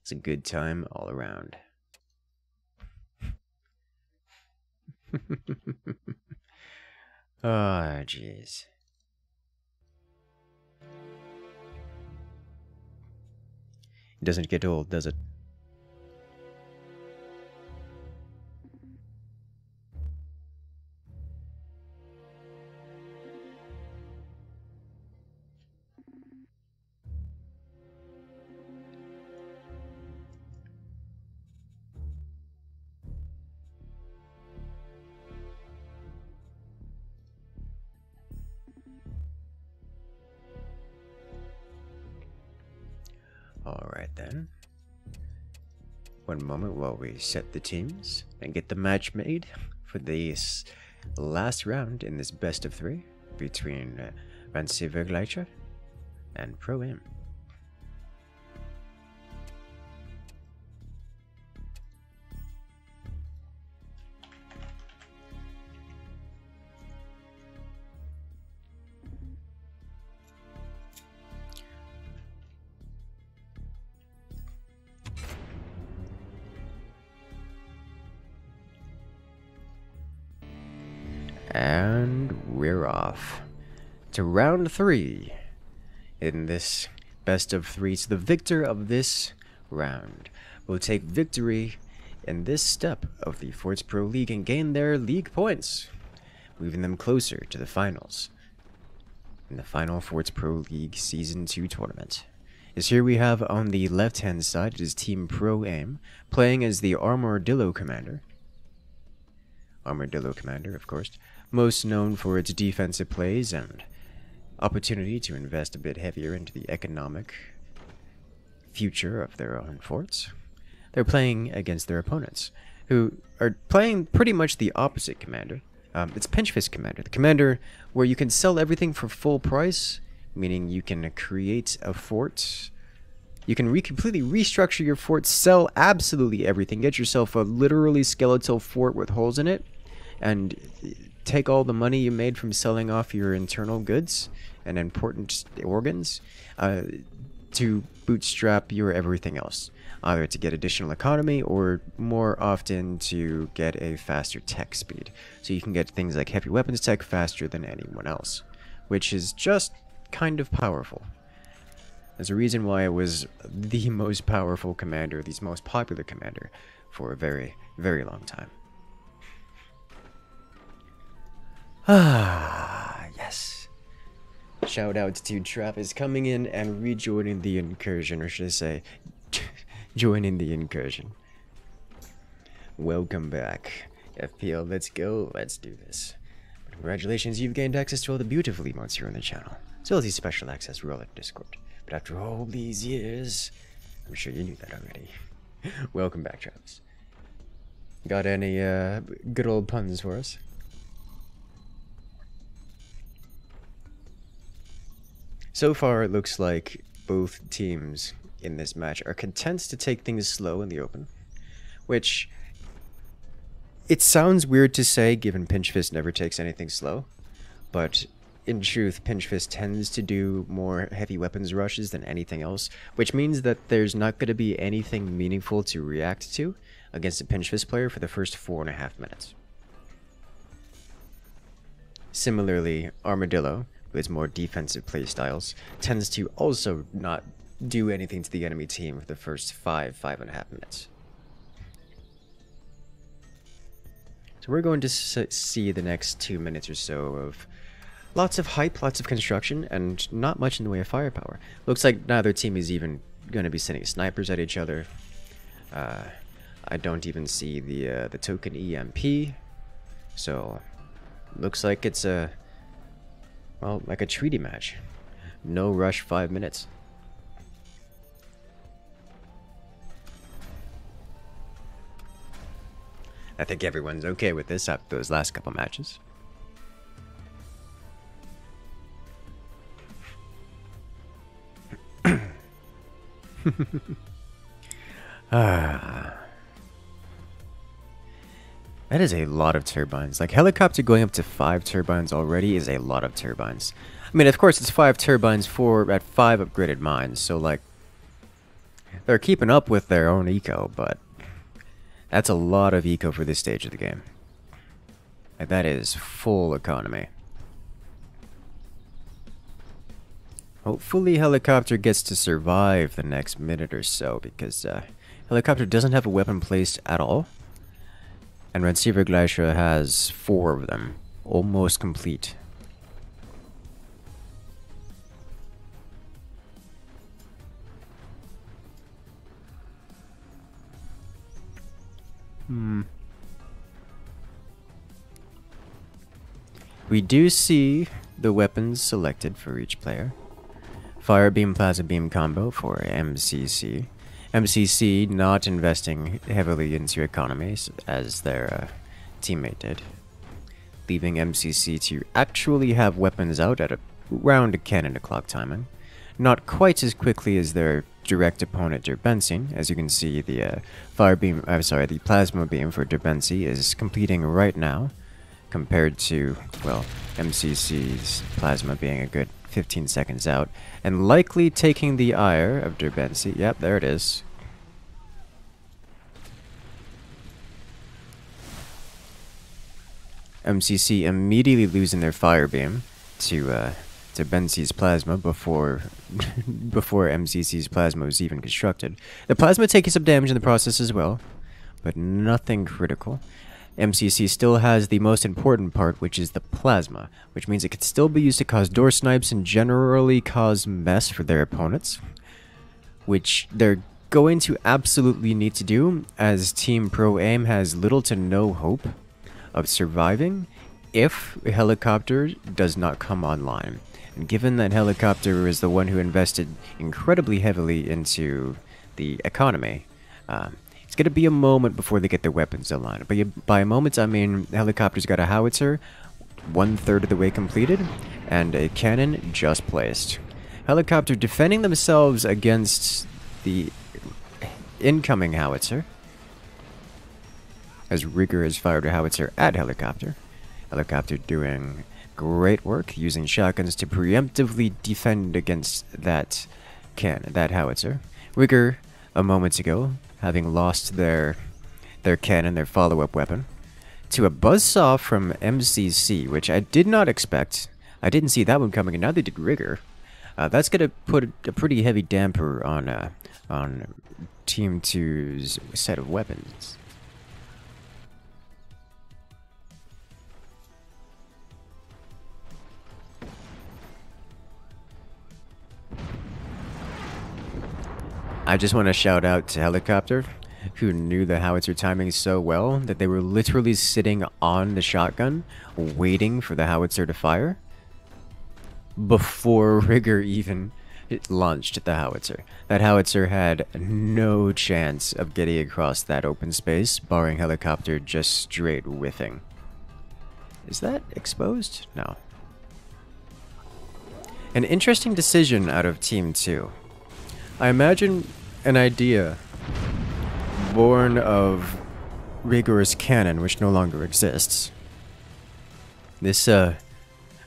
It's a good time all around. Ah, oh, jeez. It doesn't get old, does it? Alright then, one moment while we set the teams and get the match made for this last round in this best of three between Vansivergleicher and Pro Aim. And we're off to round three in this best of three. So the victor of this round will take victory in this step of the Forts Pro League and gain their league points, moving them closer to the finals in the final Forts Pro League Season 2 tournament. As here we have on the left-hand side, it is Team Pro Aim playing as the Armadillo Commander. Armadillo Commander, of course, most known for its defensive plays and opportunity to invest a bit heavier into the economic future of their own forts. They're playing against their opponents, who are playing pretty much the opposite commander. It's Pinchfist Commander, the commander where you can sell everything for full price, meaning you can create a fort. You can completely restructure your fort, sell absolutely everything, get yourself a literally skeletal fort with holes in it, and take all the money you made from selling off your internal goods and important organs to bootstrap your everything else, either to get additional economy or more often to get a faster tech speed. So you can get things like heavy weapons tech faster than anyone else, which is just kind of powerful. There's a reason why it was the most powerful commander, the most popular commander, for a very, very long time. Ah, yes. Shout out to Travis coming in and rejoining the incursion, or should I say, joining the incursion. Welcome back, FPL. Let's go. Let's do this. But congratulations, you've gained access to all the beautiful emotes here on the channel, as well as the special access role at Discord. But after all these years, I'm sure you knew that already. Welcome back, Travis. Got any good old puns for us? So far, it looks like both teams in this match are content to take things slow in the open, which it sounds weird to say given Pinchfist never takes anything slow, but in truth, Pinchfist tends to do more heavy weapons rushes than anything else, which means that there's not going to be anything meaningful to react to against a Pinchfist player for the first 4.5 minutes. Similarly, Armadillo, with its more defensive playstyles, tends to also not do anything to the enemy team for the first 5.5 minutes. So we're going to see the next 2 minutes or so of lots of hype, lots of construction, and not much in the way of firepower. Looks like neither team is even going to be sending snipers at each other. I don't even see the token EMP, so looks like it's a, well, like a treaty match. No rush 5 minutes. I think everyone's okay with this after those last couple matches. That is a lot of turbines. Like, helicopter going up to 5 turbines already is a lot of turbines. I mean, of course, it's 5 turbines at 5 upgraded mines, so, like, they're keeping up with their own eco, but that's a lot of eco for this stage of the game. Like, that is full economy. Hopefully Helicopter gets to survive the next minute or so, because Helicopter doesn't have a weapon placed at all, and Rensiver Glacier has 4 of them, almost complete. We do see the weapons selected for each player. Fire Beam, Plasma Beam combo for MCC. MCC not investing heavily into economies as their teammate did, leaving MCC to actually have weapons out at around 10 o'clock timing. Not quite as quickly as their direct opponent Derbensi. As you can see, the the Plasma Beam for Derbensi is completing right now, compared to, well, MCC's Plasma being a good 15 seconds out, and likely taking the ire of Derbensi. Yep, there it is. MCC immediately losing their Fire Beam to Derbensi's Plasma before MCC's Plasma was even constructed. The Plasma taking some damage in the process as well, but nothing critical. MCC still has the most important part, which is the Plasma, which means it can still be used to cause door snipes and generally cause mess for their opponents, which they're going to absolutely need to do, as Team Pro Aim has little to no hope of surviving if Helicopter does not come online. And given that Helicopter is the one who invested incredibly heavily into the economy, it's going to be a moment before they get their weapons aligned. But by moments, I mean Helicopter's got a howitzer 1/3 of the way completed, and a cannon just placed. Helicopter defending themselves against the incoming howitzer, as Rigger has fired a howitzer at Helicopter. Helicopter doing great work, using shotguns to preemptively defend against that cannon, that howitzer. Rigger, a moment ago, having lost their cannon, their follow-up weapon, to a buzzsaw from MCC, which I did not expect. I didn't see that one coming, and neither did Rigger. That's going to put a pretty heavy damper on Team 2's set of weapons. I just want to shout out to Helicopter, who knew the howitzer timing so well that they were literally sitting on the shotgun, waiting for the howitzer to fire, before Rigger even launched the howitzer. That howitzer had no chance of getting across that open space, barring Helicopter just straight whiffing. Is that exposed? No. An interesting decision out of Team 2. I imagine an idea born of rigorous canon, which no longer exists. This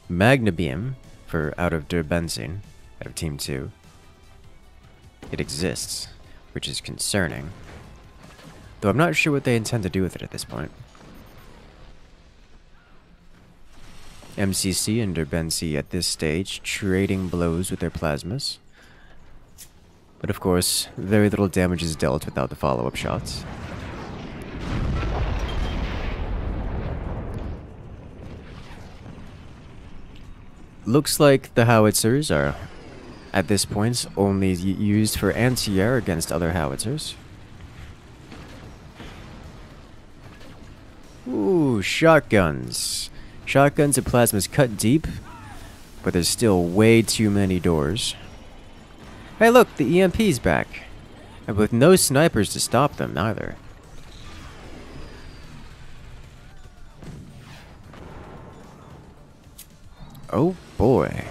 Magnabeam for out of Durbenzin, out of Team 2, it exists, which is concerning. Though I'm not sure what they intend to do with it at this point. MCC and Durbenzi at this stage trading blows with their plasmas. But of course, very little damage is dealt without the follow-up shots. Looks like the howitzers are, at this point, only used for anti-air against other howitzers. Ooh, shotguns. Shotguns and plasmas cut deep, but there's still way too many doors. Hey look, the EMP's back. And with no snipers to stop them, either. Oh boy.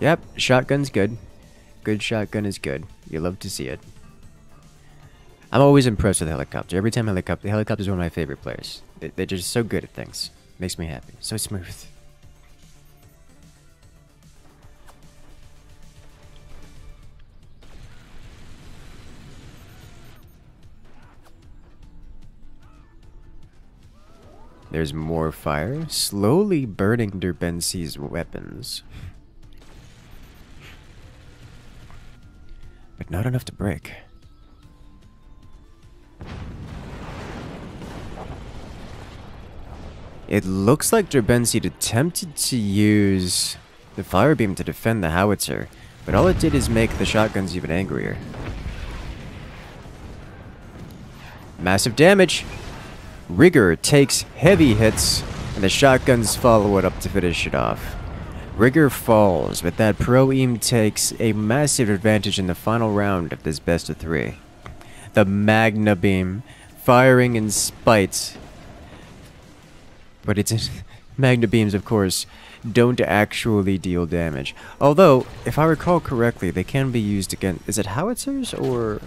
Yep, shotgun's good. Good shotgun is good. You love to see it. I'm always impressed with helicopter. Every time helicopter is one of my favorite players. They're just so good at things. Makes me happy. So smooth. There's more fire, slowly burning Durbenzi's weapons. But not enough to break. It looks like Durbenzi attempted to use the fire beam to defend the howitzer, but all it did is make the shotguns even angrier. Massive damage! Rigor takes heavy hits, and the shotguns follow it up to finish it off. Rigor falls, but that Pro-Eam takes a massive advantage in the final round of this best of three. The Magna Beam, firing in spite. But it's... Magna Beams, of course, don't actually deal damage. Although, if I recall correctly, they can be used against... Is it howitzers, or...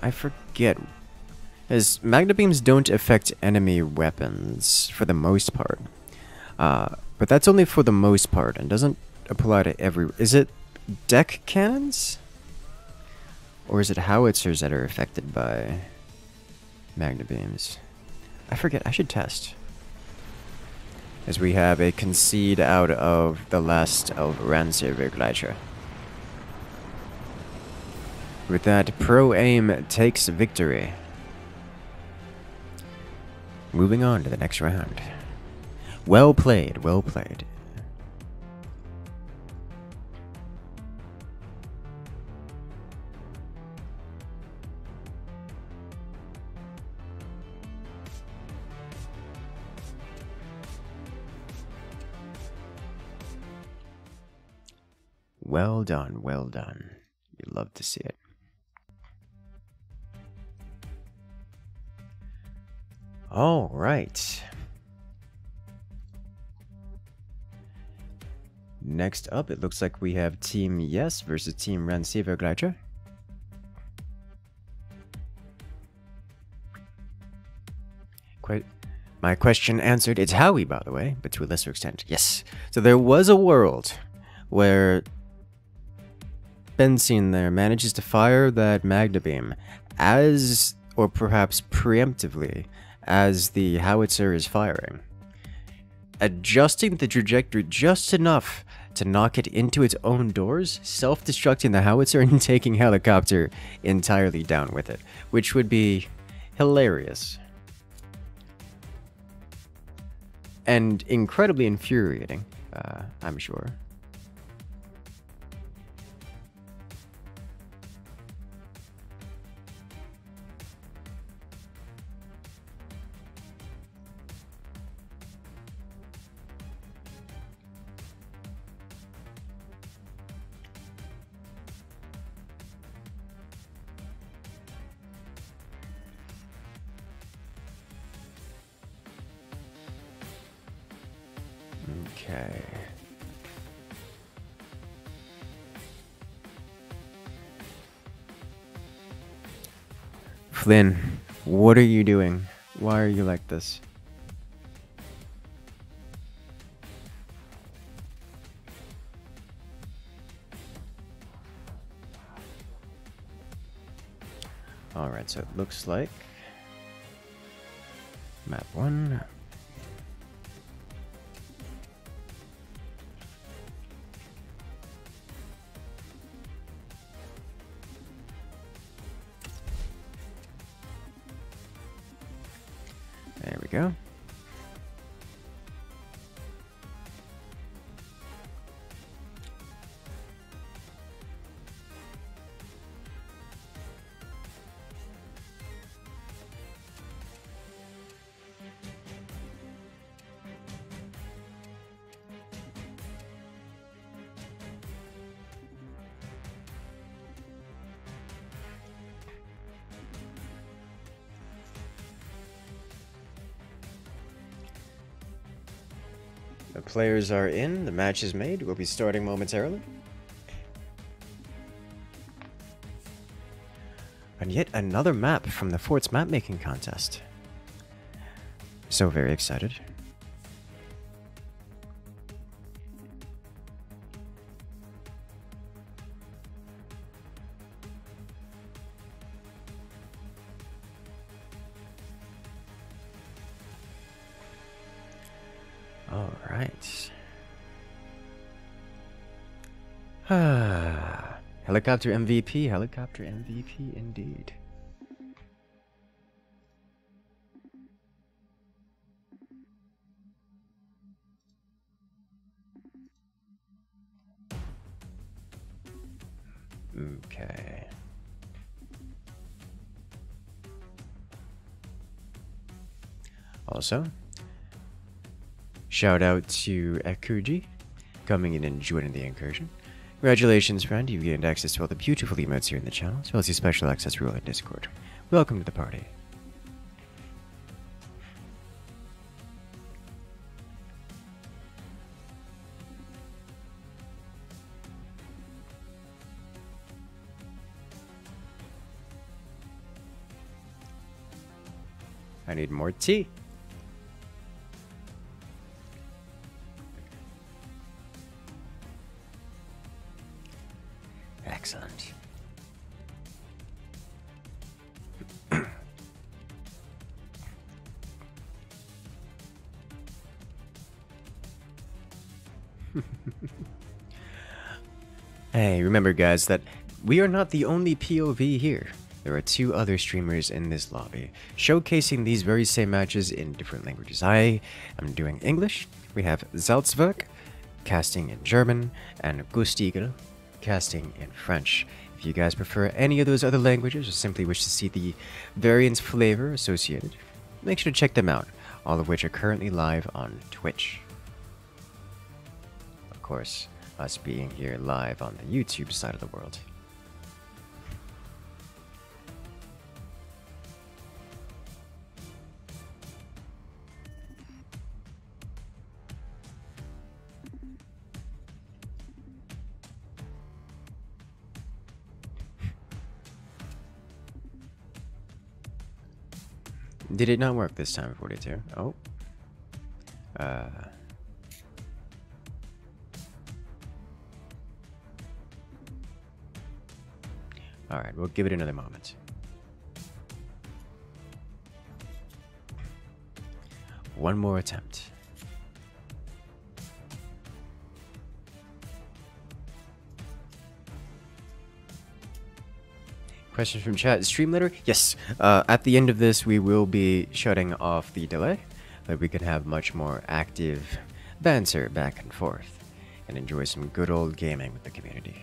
I forget. As Magna Beams don't affect enemy weapons, for the most part. But that's only for the most part, and doesn't apply to every... Is it deck cannons? Or is it howitzers that are affected by Magna Beams? I forget, I should test. As we have a concede out of the last of Ranzervergleicher. With that, Pro-Aim takes victory. Moving on to the next round. Well played, well played. Well done, well done. You'd love to see it. All right. Next up, it looks like we have Team Yes versus Team Ranzervergleicher. My question answered. It's Howie, by the way, but to a lesser extent. Yes. So there was a world where Benzin there manages to fire that Magna Beam as, or perhaps preemptively, as the howitzer is firing, adjusting the trajectory just enough to knock it into its own doors, self-destructing the howitzer and taking helicopter entirely down with it, which would be hilarious. And incredibly infuriating, I'm sure. Okay. Flynn, what are you doing? Why are you like this? Alright, so it looks like map 1. There we go. The players are in, the match is made. We'll be starting momentarily. And yet another map from the Fort's mapmaking contest. So very excited. Helicopter MVP, helicopter MVP indeed. Okay. Also, shout out to Akuji coming in and joining the incursion. Congratulations, friend. You've gained access to all the beautiful emotes here in the channel, as well as your special access rule in Discord. Welcome to the party. I need more tea. Excellent. Hey, remember guys that we are not the only POV here. There are 2 other streamers in this lobby, showcasing these very same matches in different languages. I am doing English. We have Salzwerk casting in German and Gustigel casting in French. If you guys prefer any of those other languages or simply wish to see the variants flavor associated, make sure to check them out, all of which are currently live on Twitch. Of course, us being here live on the YouTube side of the world. Did it not work this time, 42? Oh. Alright, we'll give it another moment. One more attempt. Question from chat, stream later? Yes, at the end of this we will be shutting off the delay, but we can have much more active banter back and forth and enjoy some good old gaming with the community.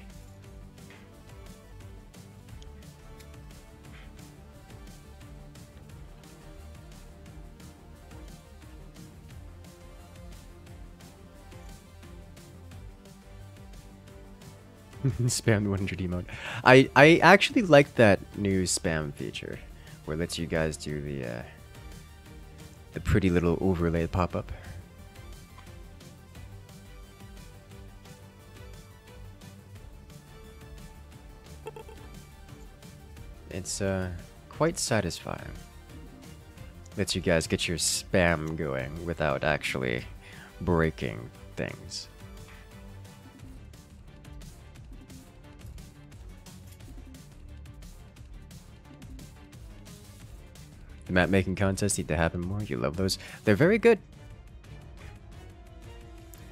Spam the 100 emote. I actually like that new spam feature where it lets you guys do the pretty little overlay pop-up. It's quite satisfying. Lets you guys get your spam going without actually breaking things. The map making contests need to happen more. You love those. They're very good.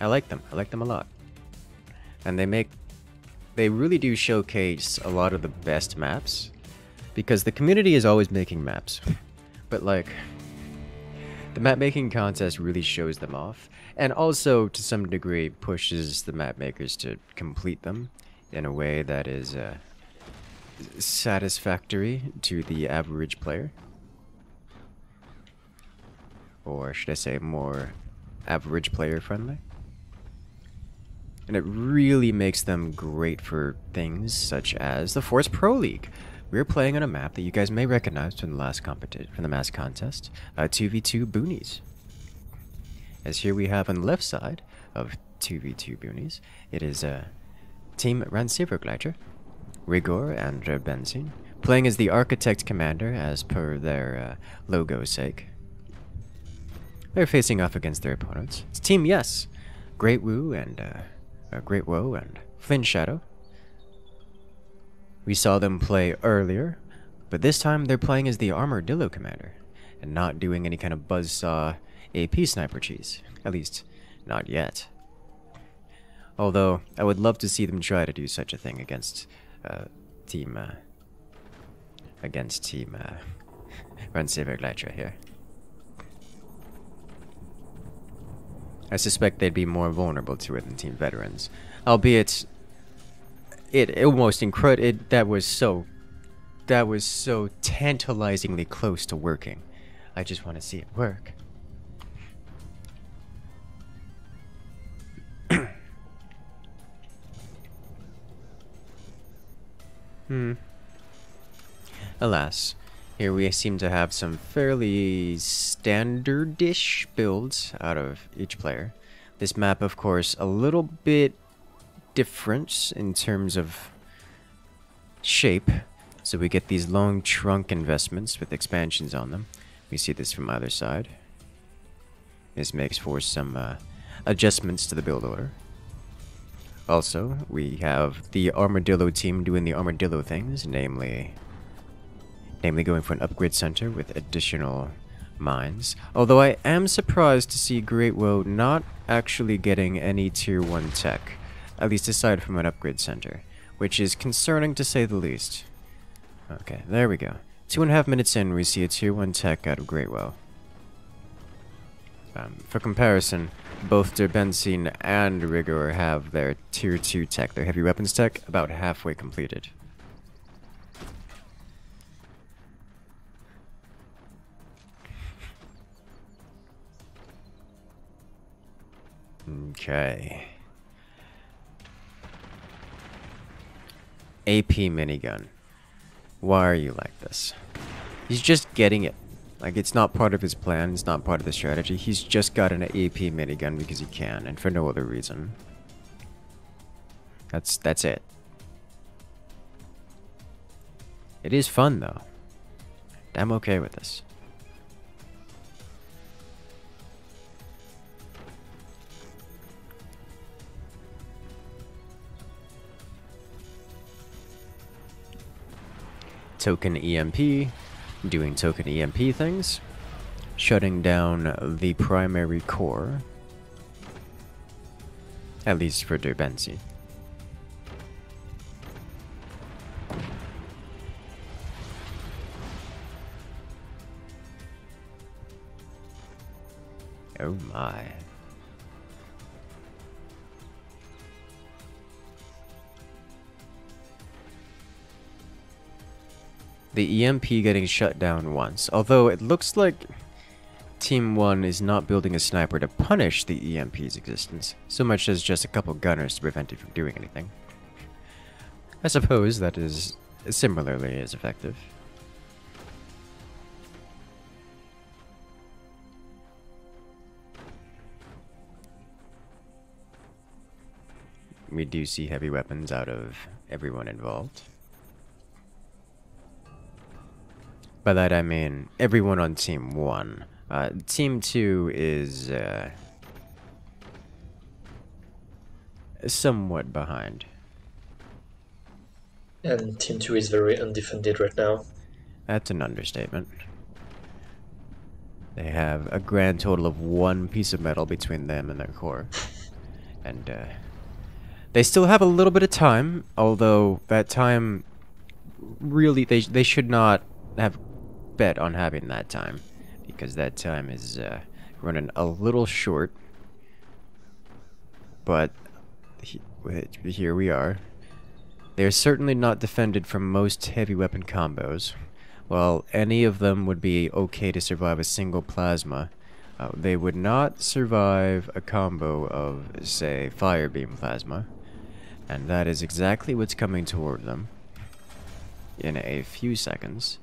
I like them. I like them a lot. And they really do showcase a lot of the best maps, because the community is always making maps. But like, the map making contest really shows them off, and also to some degree pushes the map makers to complete them in a way that is satisfactory to the average player. Or should I say more average player friendly. And it really makes them great for things such as the Force Pro League. We're playing on a map that you guys may recognize from the last competition, from the mass contest, 2v2 Boonies. As here we have on the left side of 2v2 Boonies, it is Team Ransivergleiter, Rigor, and Benzin, playing as the Architect Commander as per their logo's sake. They're facing off against their opponents. It's Team Yes, Great Woe and Flynn Shadow. We saw them play earlier, but this time they're playing as the Armadillo Commander and not doing any kind of buzzsaw AP sniper cheese. At least, not yet. Although, I would love to see them try to do such a thing against Team Ransivergleiter here. I suspect they'd be more vulnerable to it than Team Veterans, albeit it almost that was so tantalizingly close to working. I just want to see it work. Alas, here we seem to have some fairly standard-ish builds out of each player. This map, of course, a little bit different in terms of shape. So we get these long trunk investments with expansions on them. We see this from either side. This makes for some adjustments to the build order. Also, we have the Armadillo team doing the Armadillo things, namely going for an upgrade center with additional mines. Although I am surprised to see Great Woe not actually getting any tier 1 tech, at least aside from an upgrade center, which is concerning to say the least. Okay, there we go. 2.5 minutes in, we see a tier 1 tech out of Great Woe. For comparison, both Derbenzin and Rigor have their tier 2 tech, their heavy weapons tech, about halfway completed. Okay. AP minigun. Why are you like this? He's just getting it. Like, it's not part of his plan, it's not part of the strategy. He's just got an AP minigun because he can, and for no other reason. That's it. It is fun, though. I'm okay with this. Token EMP, doing token EMP things, shutting down the primary core, at least for Derbenzi. Oh my. The EMP getting shut down once, although it looks like Team 1 is not building a sniper to punish the EMP's existence, so much as just a couple gunners to prevent it from doing anything. I suppose that is similarly as effective. We do see heavy weapons out of everyone involved. By that I mean everyone on Team 1. Team 2 is somewhat behind. And Team 2 is very undefended right now. That's an understatement. They have a grand total of one piece of metal between them and their core. And they still have a little bit of time, although that time really they should not have bet on having that time, because that time is running a little short. But here we are. They are certainly not defended from most heavy weapon combos. While any of them would be okay to survive a single plasma, they would not survive a combo of, say, fire beam plasma. And that is exactly what's coming toward them in a few seconds.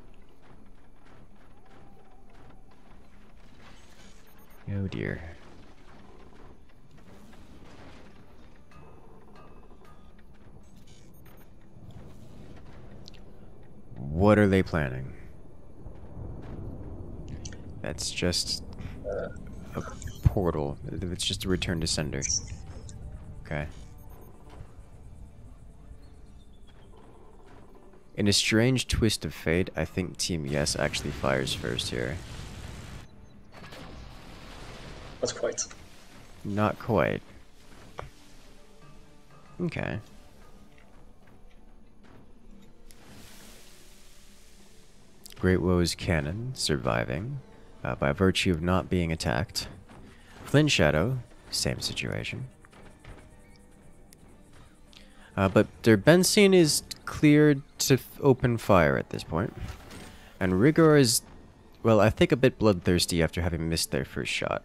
Oh dear. What are they planning? That's just a portal. It's just a return to sender. Okay. In a strange twist of fate, I think Team Yes actually fires first here. That's quite. Not quite. Okay. Great Woe's cannon surviving by virtue of not being attacked. Flynn Shadow, same situation. But their Benzine is cleared to open fire at this point. And Rigor is, well, I think a bit bloodthirsty after having missed their first shot.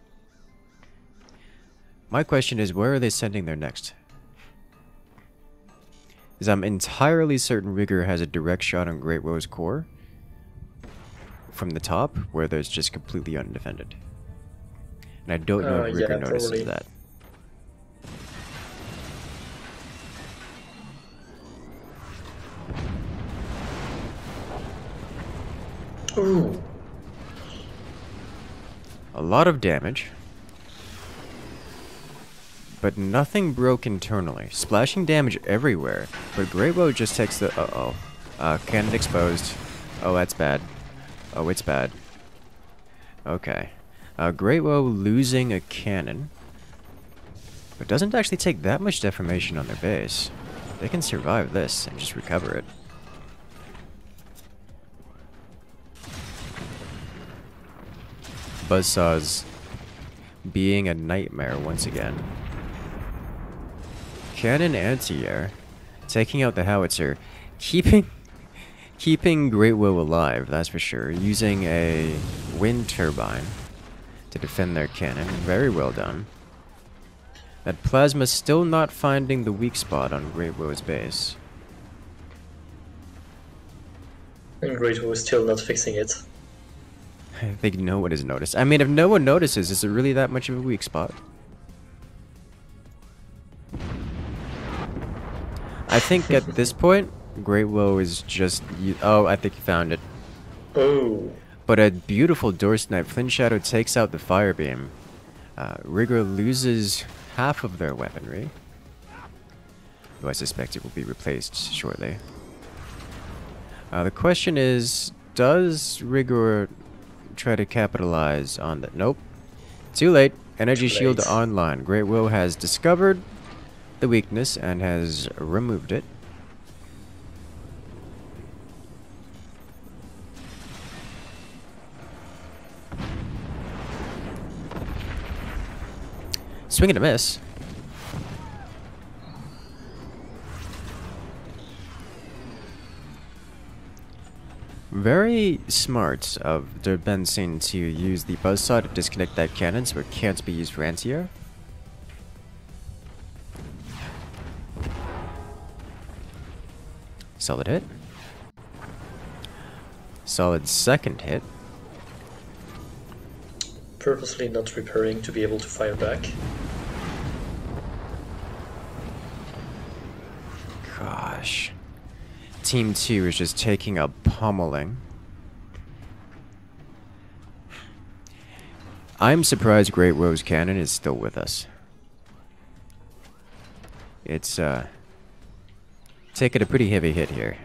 My question is, where are they sending their next? Because I'm entirely certain Rigor has a direct shot on Great Woe's core from the top, where there's just completely undefended. And I don't know if Rigor notices that. Ooh. A lot of damage, but nothing broke internally. Splashing damage everywhere, but Great Woe just takes the... Uh-oh. Cannon exposed. Oh, that's bad. Oh, it's bad. Okay. Great Woe losing a cannon. But doesn't actually take that much deformation on their base. They can survive this and just recover it. Buzzsaws being a nightmare once again. Cannon anti-air, taking out the howitzer, keeping Great Woe alive, that's for sure, using a wind turbine to defend their cannon. Very well done. That plasma still not finding the weak spot on Great Woe's base. And Great Woe is still not fixing it. I think no one has noticed. I mean, if no one notices, is it really that much of a weak spot? I think at this point, Great Woe is just... Oh, I think you found it. Oh. But a beautiful door snipe. Flynn Shadow takes out the fire beam. Rigor loses half of their weaponry, though I suspect it will be replaced shortly. The question is, does Rigor try to capitalize on that? Nope. Too late. Energy shield online. Great Woe has discovered the weakness and has removed it. Swing and a miss. Very smart of Der Benzin to use the buzzsaw to disconnect that cannon so it can't be used for anti-air. Solid hit. Solid second hit. Purposely not repairing to be able to fire back. Gosh. Team 2 is just taking a pummeling. I'm surprised Great Rose Cannon is still with us. It's taking a pretty heavy hit here.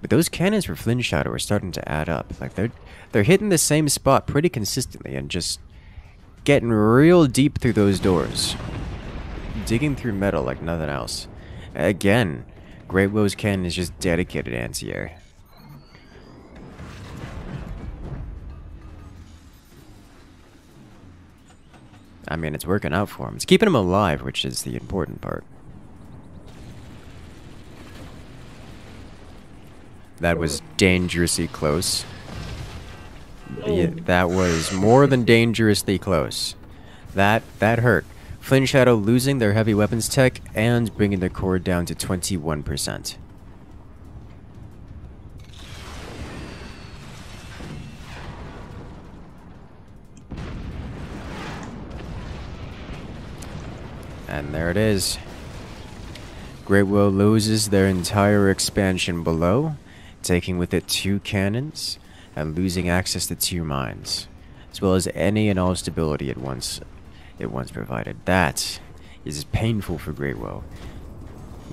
But those cannons for Flynn Shadow are starting to add up. Like they're hitting the same spot pretty consistently and just getting real deep through those doors. Digging through metal like nothing else. Again, Great Rose Cannon is just dedicated anti-air. I mean, it's working out for him. It's keeping him alive, which is the important part. That was dangerously close. Yeah, that was more than dangerously close. That hurt. Flynn Shadow losing their heavy weapons tech and bringing their core down to 21%. And there it is. Great Will loses their entire expansion below, taking with it 2 cannons and losing access to 2 mines, as well as any and all stability it once provided. That is painful for Great Will.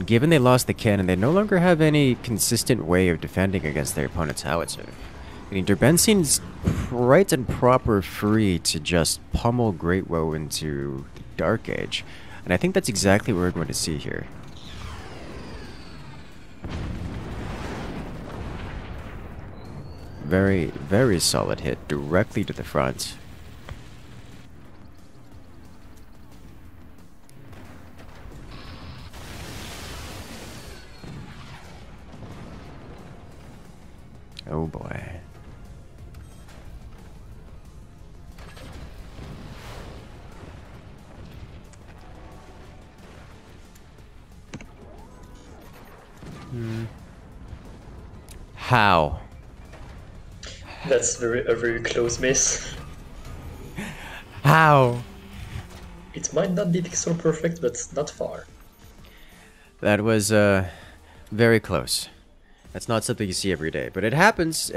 Given they lost the cannon, they no longer have any consistent way of defending against their opponent's howitzer. I mean, Durban seems right and proper free to just pummel Great Will into the Dark Age. And I think that's exactly what we're going to see here. Very, very solid hit directly to the front. Oh boy. How? That's a very close miss. How? It might not be pixel perfect, but not far. That was very close. That's not something you see every day, but it happens.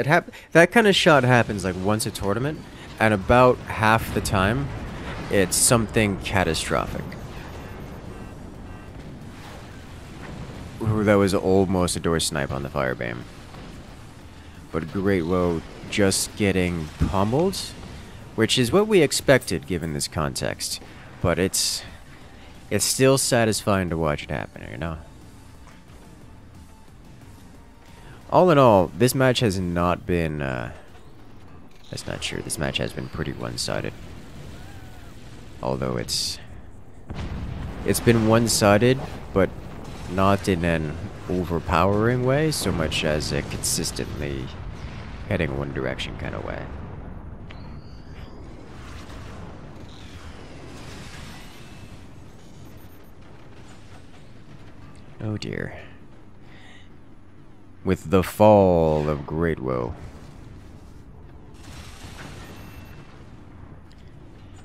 That kind of shot happens like once a tournament, and about half the time, it's something catastrophic. Ooh, that was almost a door snipe on the fire beam. But Great Woe just getting pummeled, which is what we expected given this context. But it's still satisfying to watch it happen, you know? All in all, this match has not been, that's not true. This match has been pretty one-sided. Although it's been one-sided, but not in an overpowering way, so much as a consistently heading one direction kind of way. Oh dear. With the fall of Great Woe.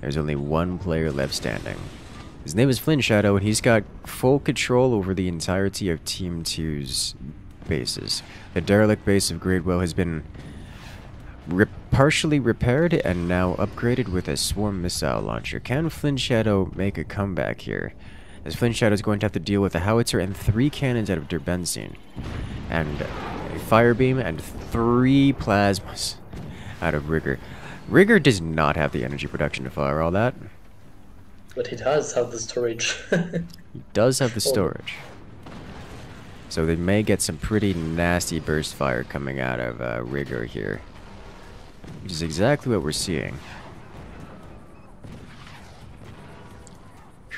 There's only one player left standing. His name is Flynn Shadow, and he's got full control over the entirety of Team 2's bases. The derelict base of Great Will has been partially repaired and now upgraded with a swarm missile launcher. Can Flynn Shadow make a comeback here? As Flynn Shadow is going to have to deal with a howitzer and 3 cannons out of Durbenzine, and a fire beam and 3 plasmas out of Rigger. Rigger does not have the energy production to fire all that. But he does have the storage. He does have the storage. So they may get some pretty nasty burst fire coming out of Rigger here. Which is exactly what we're seeing.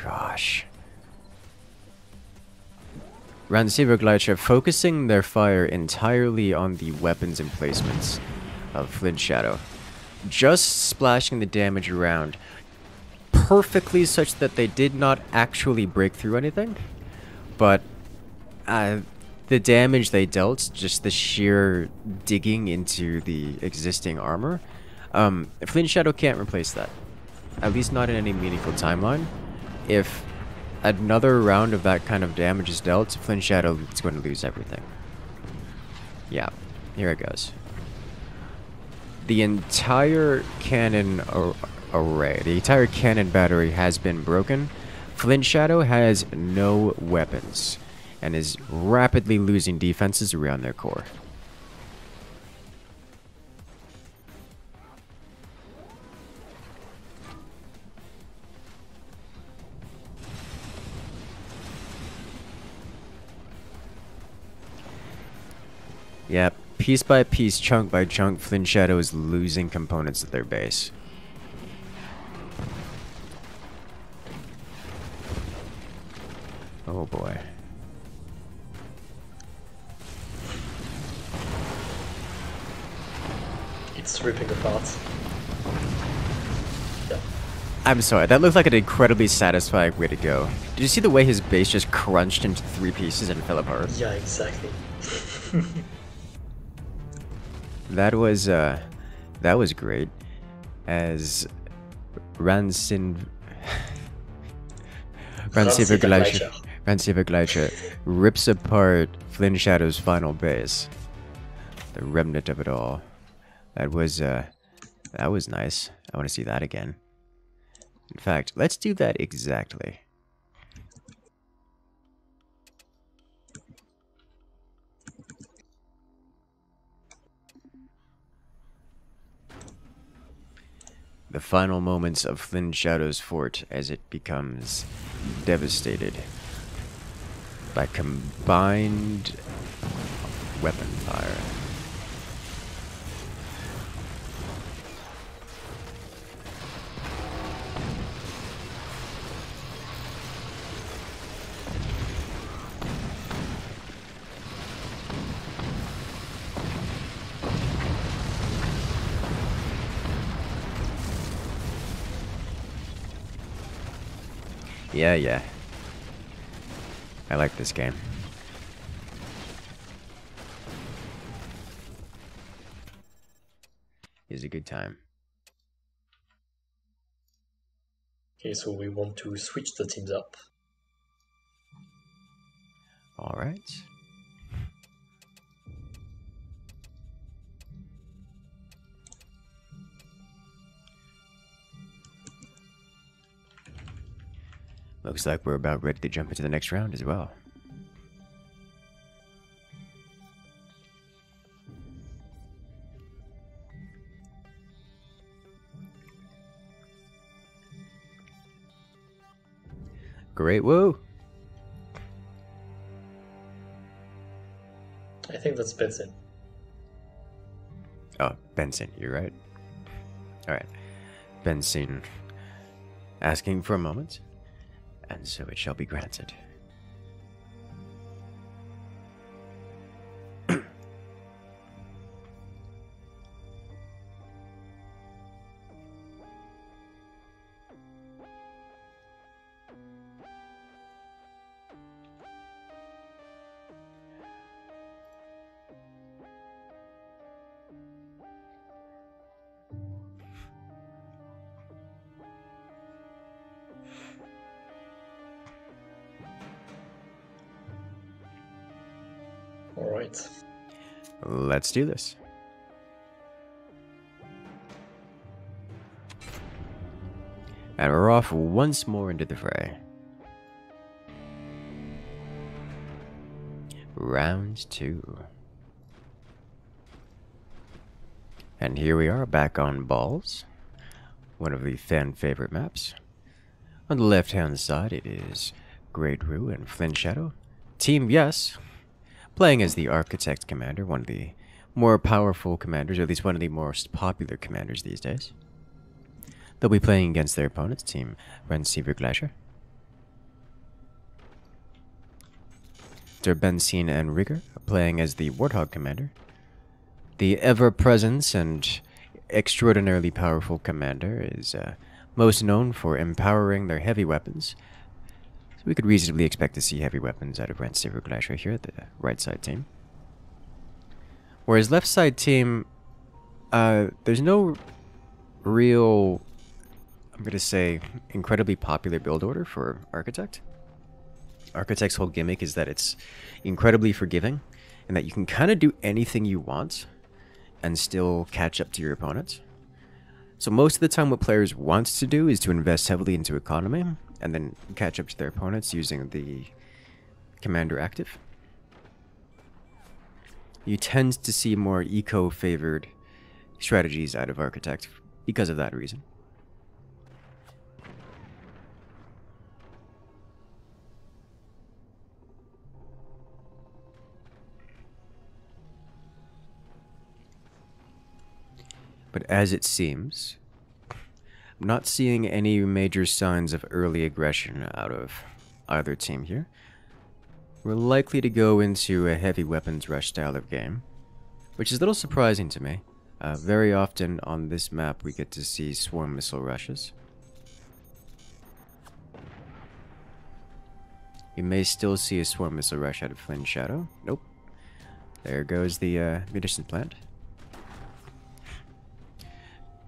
Gosh. Ransivergleitscher focusing their fire entirely on the weapons and placements of Flynn Shadow. Just splashing the damage around perfectly such that they did not actually break through anything, but the damage they dealt, just the sheer digging into the existing armor, Flynn Shadow can't replace that, at least not in any meaningful timeline. If another round of that kind of damage is dealt, Flynn Shadow is going to lose everything. Yeah, here it goes. The entire cannon array, the entire cannon battery has been broken. Flint Shadow has no weapons and is rapidly losing defenses around their core. Yep, piece by piece, chunk by chunk, Flint Shadow is losing components of their base. Oh boy. It's ripping apart. Yeah. I'm sorry, that looked like an incredibly satisfying way to go. Did you see the way his base just crunched into three pieces and fell apart? Yeah, exactly. That was great. As Ransivergleicher rips apart Flint Shadow's final base, the remnant of it all. That was nice. I want to see that again. In fact, let's do that exactly. The final moments of Flint Shadow's fort as it becomes devastated by combined weapon fire. Yeah, yeah. I like this game. It's a good time. Okay, so we want to switch the teams up. All right. Looks like we're about ready to jump into the next round as well. Great woo! I think that's Benson. Oh, Benson, you're right. Alright. Benson asking for a moment. And so it shall be granted. Let's do this. And we're off once more into the fray. Round 2. And here we are back on Balls, one of the fan favorite maps. On the left hand side it is Great Rue and Flint Shadow. Team Yes, playing as the Architect Commander, one of the more powerful commanders, or at least one of the most popular commanders these days. They'll be playing against their opponent's team, Ransivergleicher. Der Bensin and Rigger playing as the Warthog Commander, the ever-present and extraordinarily powerful commander is most known for empowering their heavy weapons. So we could reasonably expect to see heavy weapons out of Ransivergleicher here at the right side team. Whereas left side team, there's no real, I'm going to say, incredibly popular build order for Architect. Architect's whole gimmick is that it's incredibly forgiving and that you can kind of do anything you want and still catch up to your opponent. So most of the time what players want to do is to invest heavily into economy and then catch up to their opponents using the commander active. You tend to see more eco-favored strategies out of Architect because of that reason. But as it seems, I'm not seeing any major signs of early aggression out of either team here. We're likely to go into a heavy weapons rush style of game, which is a little surprising to me. Very often on this map we get to see swarm missile rushes. You may still see a swarm missile rush out of Flynn's Shadow. Nope. There goes the munition plant.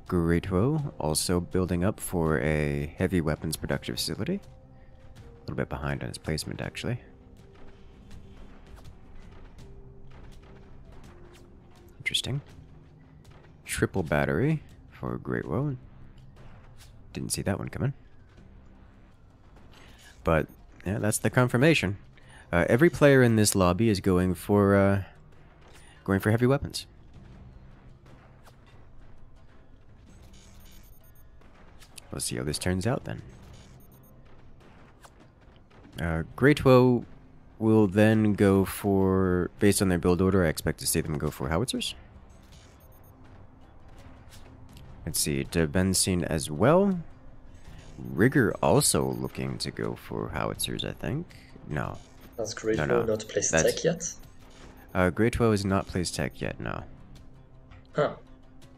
Great Woe, also building up for a heavy weapons production facility. A little bit behind on its placement, actually. Interesting. Triple battery for Great Woe. Didn't see that one coming. But, yeah, that's the confirmation. Every player in this lobby is going for heavy weapons. Let's see how this turns out then. Great Woe will then go for, based on their build order, I expect to see them go for howitzers. Let's see, Debensine as well. Rigor also looking to go for howitzers, I think. No. Has Great Woe not placed tech yet? Great Woe has not placed tech yet, no. Huh.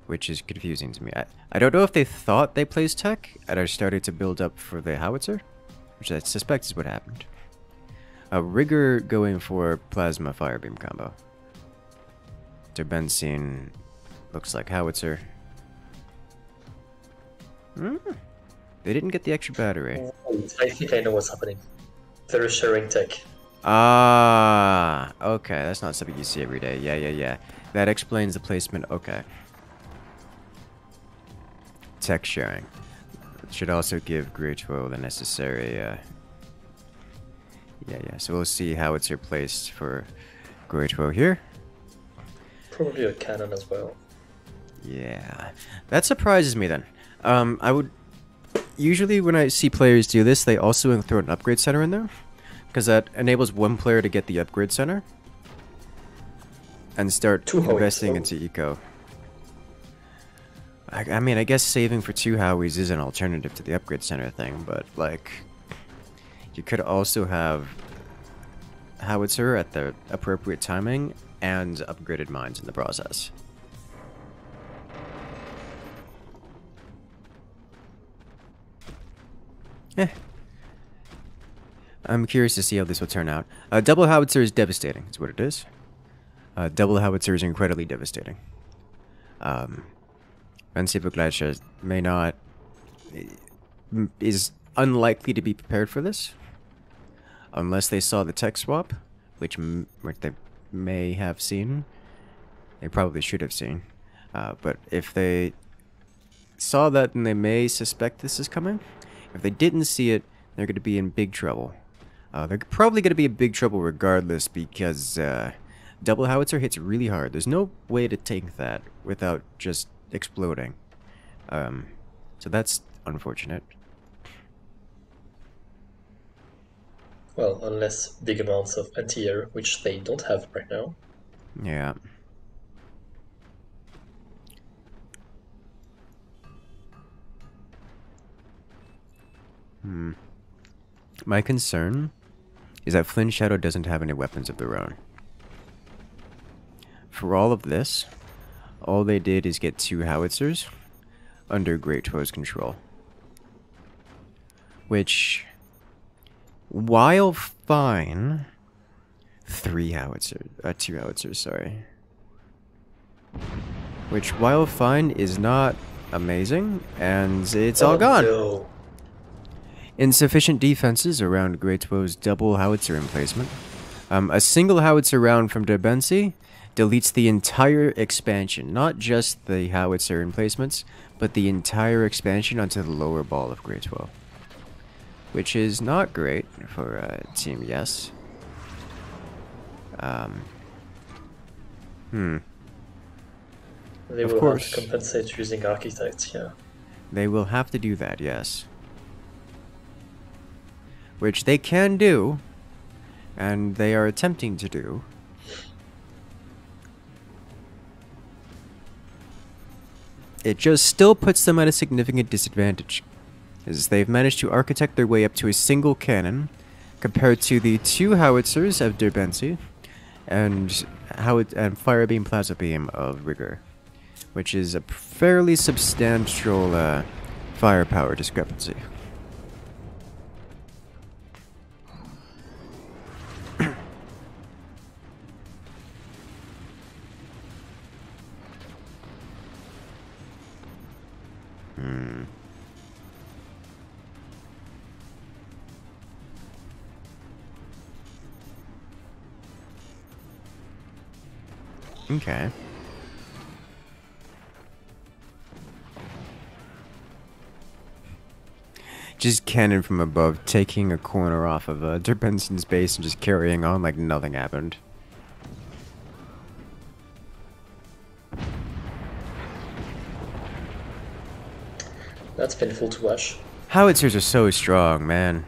Which is confusing to me. I don't know if they thought they placed tech and are started to build up for the howitzer, which I suspect is what happened. Rigor going for plasma firebeam combo. Debensine looks like howitzer. They didn't get the extra battery. I think I know what's happening. They're sharing tech. Ah, okay. That's not something you see every day. Yeah. That explains the placement. Okay. Tech sharing. It should also give Great Woe the necessary so we'll see how it's replaced for Great Woe here. Probably a cannon as well. Yeah. That surprises me then. I would usually when I see players do this, they also throw an upgrade center in there, because that enables one player to get the upgrade center and start investing into eco. I mean, I guess saving for two Howies is an alternative to the upgrade center thing, but, like, you could also have howitzer at the appropriate timing and upgraded mines in the process. I'm curious to see how this will turn out. Double howitzer is devastating, is what it is. Double howitzer is incredibly devastating. Vansivo may not, is unlikely to be prepared for this, unless they saw the tech swap, which they may have seen. They probably should have seen, but if they saw that, then they may suspect this is coming. If they didn't see it, they're going to be in big trouble. They're probably going to be in big trouble regardless, because double howitzer hits really hard. There's no way to take that without just exploding. So that's unfortunate. Well, unless big amounts of anti-air, which they don't have right now. Yeah. My concern is that Flynn's Shadow doesn't have any weapons of their own. For all of this, all they did is get two howitzers under Great Woe's control. Which, while fine, two howitzers. Which, while fine, is not amazing, and it's all gone. No. Insufficient defenses around Great Woe's double howitzer emplacement. A single howitzer round from Debensine deletes the entire expansion, not just the howitzer emplacements, but the entire expansion onto the lower ball of Grade 12. Which is not great for Team Yes. They will have to compensate using architects, yeah. They will have to do that, yes. Which they can do, and they are attempting to do. It just still puts them at a significant disadvantage, as they've managed to architect their way up to a single cannon, compared to the two howitzers of Derbensi, and Firebeam Plasma Beam of Rigor, which is a fairly substantial firepower discrepancy. Okay. Just cannon from above, taking a corner off of Derbenson's base and just carrying on like nothing happened. That's painful to watch. Howitzers are so strong, man.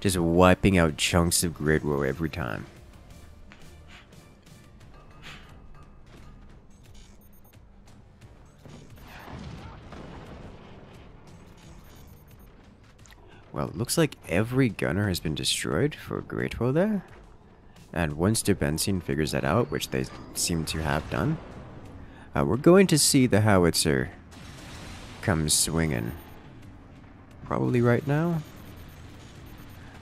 Just wiping out chunks of Grid Row every time. Well, it looks like every gunner has been destroyed for Great Row there. And once Derbensi figures that out, which they seem to have done, we're going to see the howitzer come swinging. Probably right now.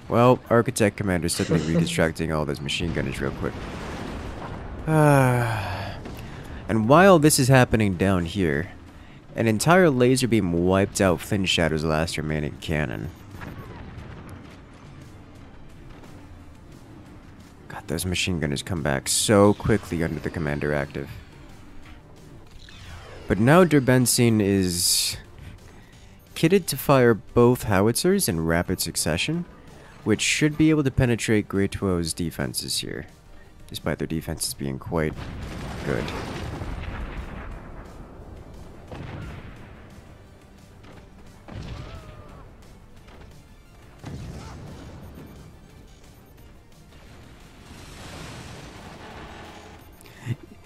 Well, Architect Commander suddenly redistracting all those machine gunners real quick. And while this is happening down here, an entire laser beam wiped out Flynn Shadow's last remaining cannon. God, those machine gunners come back so quickly under the commander active. But now Derbensi is kitted to fire both howitzers in rapid succession, which should be able to penetrate Great Row's defenses here, despite their defenses being quite good.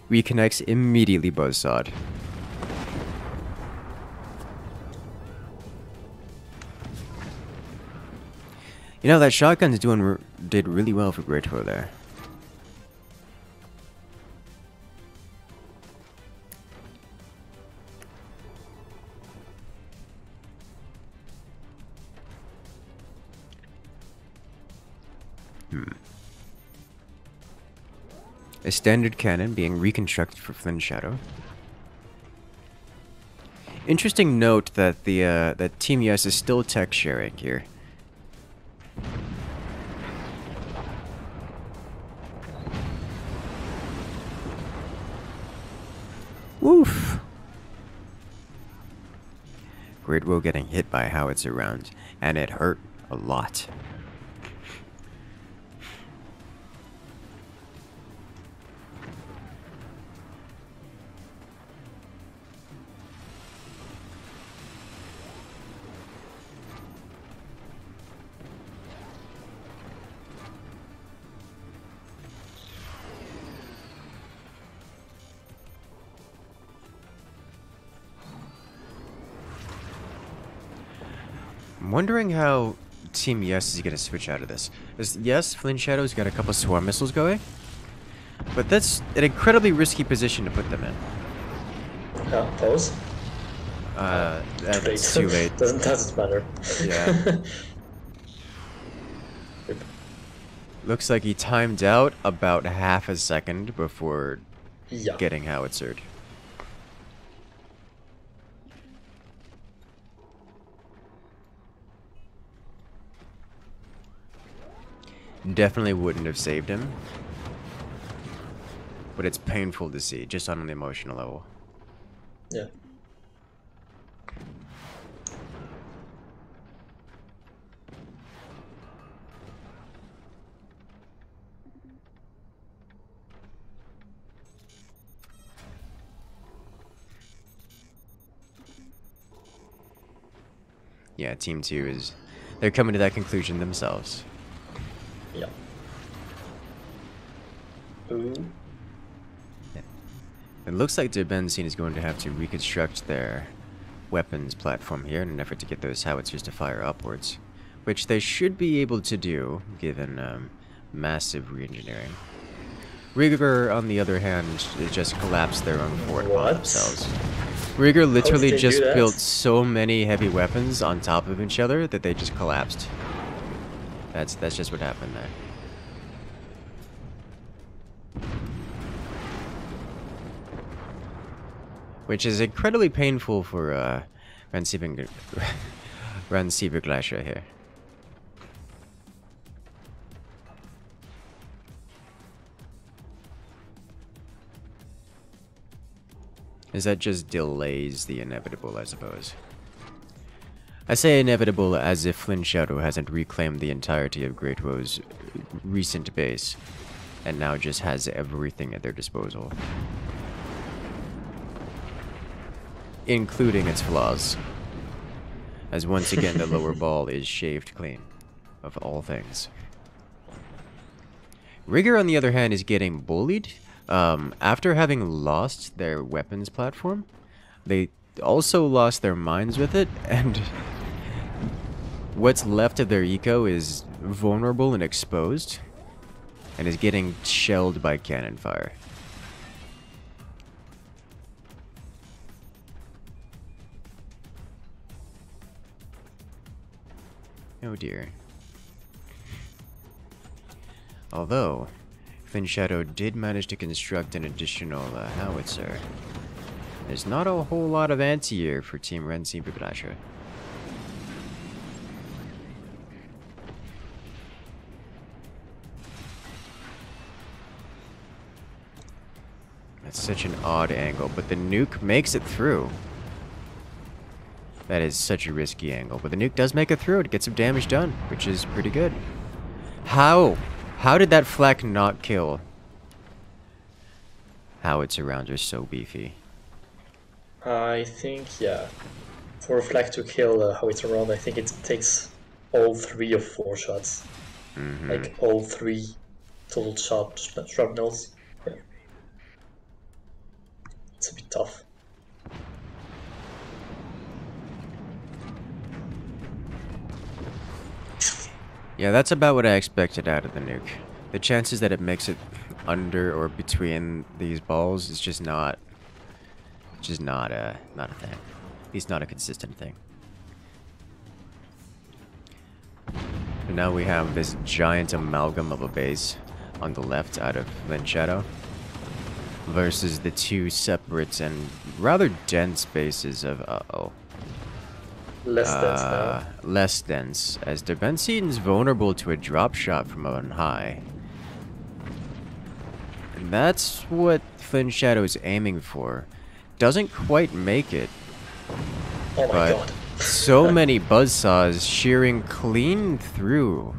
Reconnects immediately, buzzsawed. You know, that shotgun's did really well for Great Row there. A standard cannon being reconstructed for Flynn Shadow. Interesting note that the that Team Yes is still tech sharing here. Woof! Great Row getting hit by howitzer rounds, and it hurt a lot. I'm wondering how Team Yes is going to switch out of this. Yes, Flynn Shadow's got a couple swarm missiles going, but that's an incredibly risky position to put them in. Pause. That's too late. Doesn't matter. Yeah. Looks like he timed out about half a second before getting howitzered. Definitely wouldn't have saved him. but it's painful to see, just on an emotional level. Yeah. Yeah, Team 2 is... they're coming to that conclusion themselves. Yeah. Ooh. Yeah. It looks like Derbenzin is going to have to reconstruct their weapons platform here in an effort to get those howitzers to fire upwards, which they should be able to do, given massive re-engineering. Rigor, on the other hand, just collapsed their own fort upon themselves. Rigor literally just built so many heavy weapons on top of each other that they just collapsed. That's just what happened there. Which is incredibly painful for Ransiverglasha here. Is that just delays the inevitable, I suppose. I say inevitable as if Flynn Shadow hasn't reclaimed the entirety of Great Woe's recent base, and now just has everything at their disposal. Including its flaws. As once again the lower ball is shaved clean, of all things. Rigor, on the other hand, is getting bullied. After having lost their weapons platform, they also lost their minds with it, and what's left of their eco is vulnerable and exposed, and is getting shelled by cannon fire. Oh dear. Although... Flynn Shadow did manage to construct an additional howitzer. There's not a whole lot of anti-air for Team Ransiverglasha. That's such an odd angle, but the nuke makes it through. That is such a risky angle, but the nuke does make it through. It gets some damage done, which is pretty good. How? How did that flak not kill? Howitzer rounds are so beefy. I think, yeah. For a flak to kill a howitzer round, I think it takes all 3 or 4 shots. Mm-hmm. Like all 3 total shrapnels. Yeah. It's a bit tough. Yeah, that's about what I expected out of the nuke. The chances that it makes it under or between these balls is just not a thing. At least not a consistent thing. And now we have this giant amalgam of a base on the left out of Flynn Shadow versus the 2 separate and rather dense bases of less dense now. Less dense, as Derbenzin's vulnerable to a drop shot from on high. And that's what Flynn Shadow is aiming for. Doesn't quite make it. Oh my god. So many buzzsaws shearing clean through.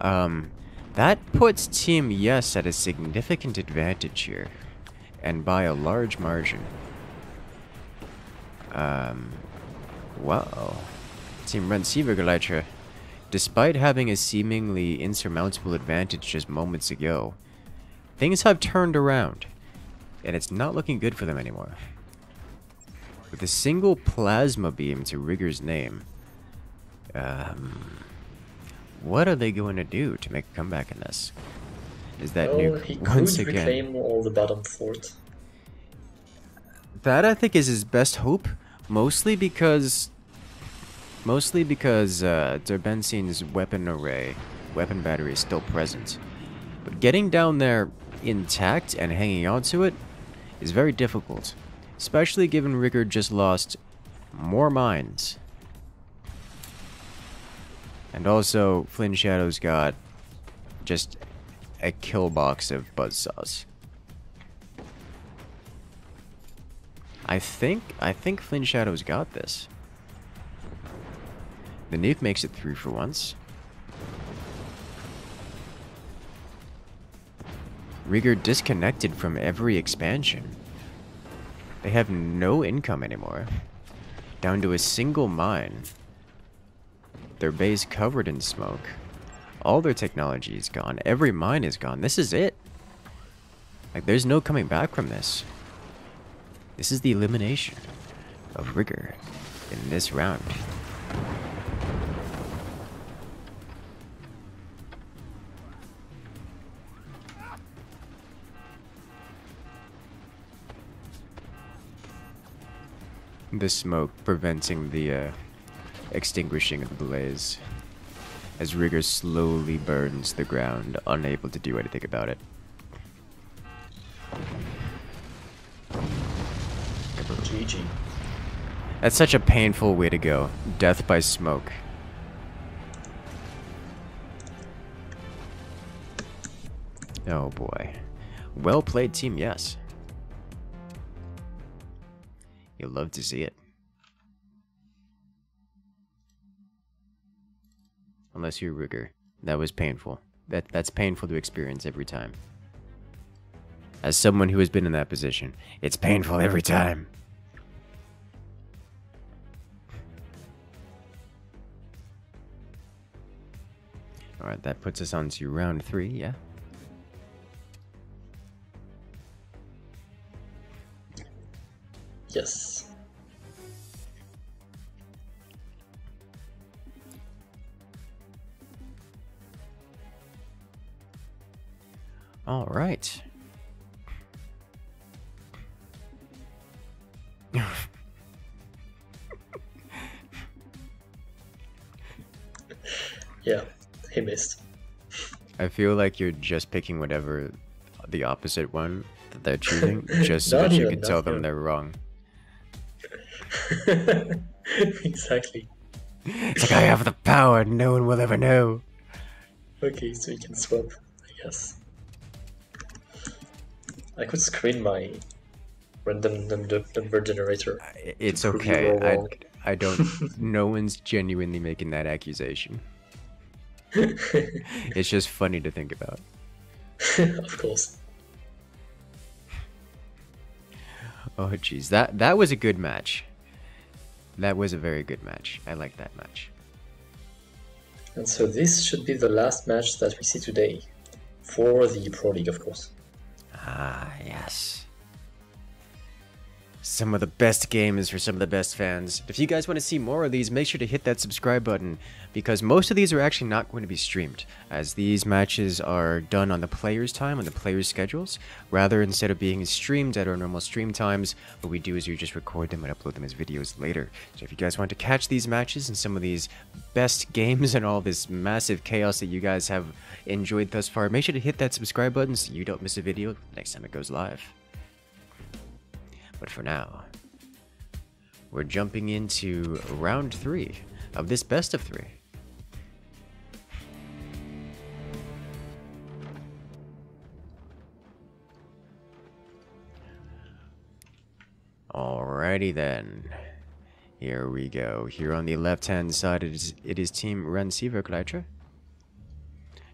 That puts Team Yes at a significant advantage here. And by a large margin. Wow. Team Ransiverglasha, despite having a seemingly insurmountable advantage just moments ago, things have turned around, and it's not looking good for them anymore. With a single plasma beam to Rigor's name, what are they going to do to make a comeback in this? Is that nuke once again? He could reclaim all the bottom fort. That, I think, is his best hope. Mostly because Derbenzin's weapon battery is still present. But getting down there intact and hanging on to it is very difficult, especially given Rigor just lost more mines. And also, Flynn Shadow's got just a kill box of buzzsaws. I think Flynn Shadow's got this. The nuke makes it through for once. Rigor disconnected from every expansion. They have no income anymore. Down to a single mine. Their base covered in smoke. All their technology is gone. Every mine is gone. This is it. Like, there's no coming back from this. This is the elimination of Rigor in this round. The smoke preventing the extinguishing of the blaze as Rigor slowly burns the ground, unable to do anything about it. GG. That's such a painful way to go. Death by smoke. Oh boy. Well played, team, yes. You'll love to see it. Unless you're Rigor. That was painful. That's painful to experience every time. As someone who has been in that position, it's painful every time. Alright, that puts us on to round 3, yeah? Yes. All right. Yeah, he missed. I feel like you're just picking whatever the opposite one that they're choosing, just so that you can tell them they're wrong. Exactly. It's like, I have the power, no one will ever know. Okay, so you can swap, I guess. I could screen my random number generator. It's okay. I don't. No one's genuinely making that accusation. It's just funny to think about. Of course. Oh jeez, that was a good match. That was a very good match. I like that match. And so this should be the last match that we see today. For the Pro League, of course. Ah, yes. Some of the best games for some of the best fans. If you guys want to see more of these, make sure to hit that subscribe button, because most of these are actually not going to be streamed, as these matches are done on the players' time, on the players' schedules, rather instead of being streamed at our normal stream times. What we do is we just record them and upload them as videos later. So if you guys want to catch these matches and some of these best games and all this massive chaos that you guys have enjoyed thus far, make sure to hit that subscribe button so you don't miss a video next time it goes live. But for now, we're jumping into round 3 of this best of 3. Alrighty then. Here we go. Here on the left-hand side, it is Team Rensiverkleicher,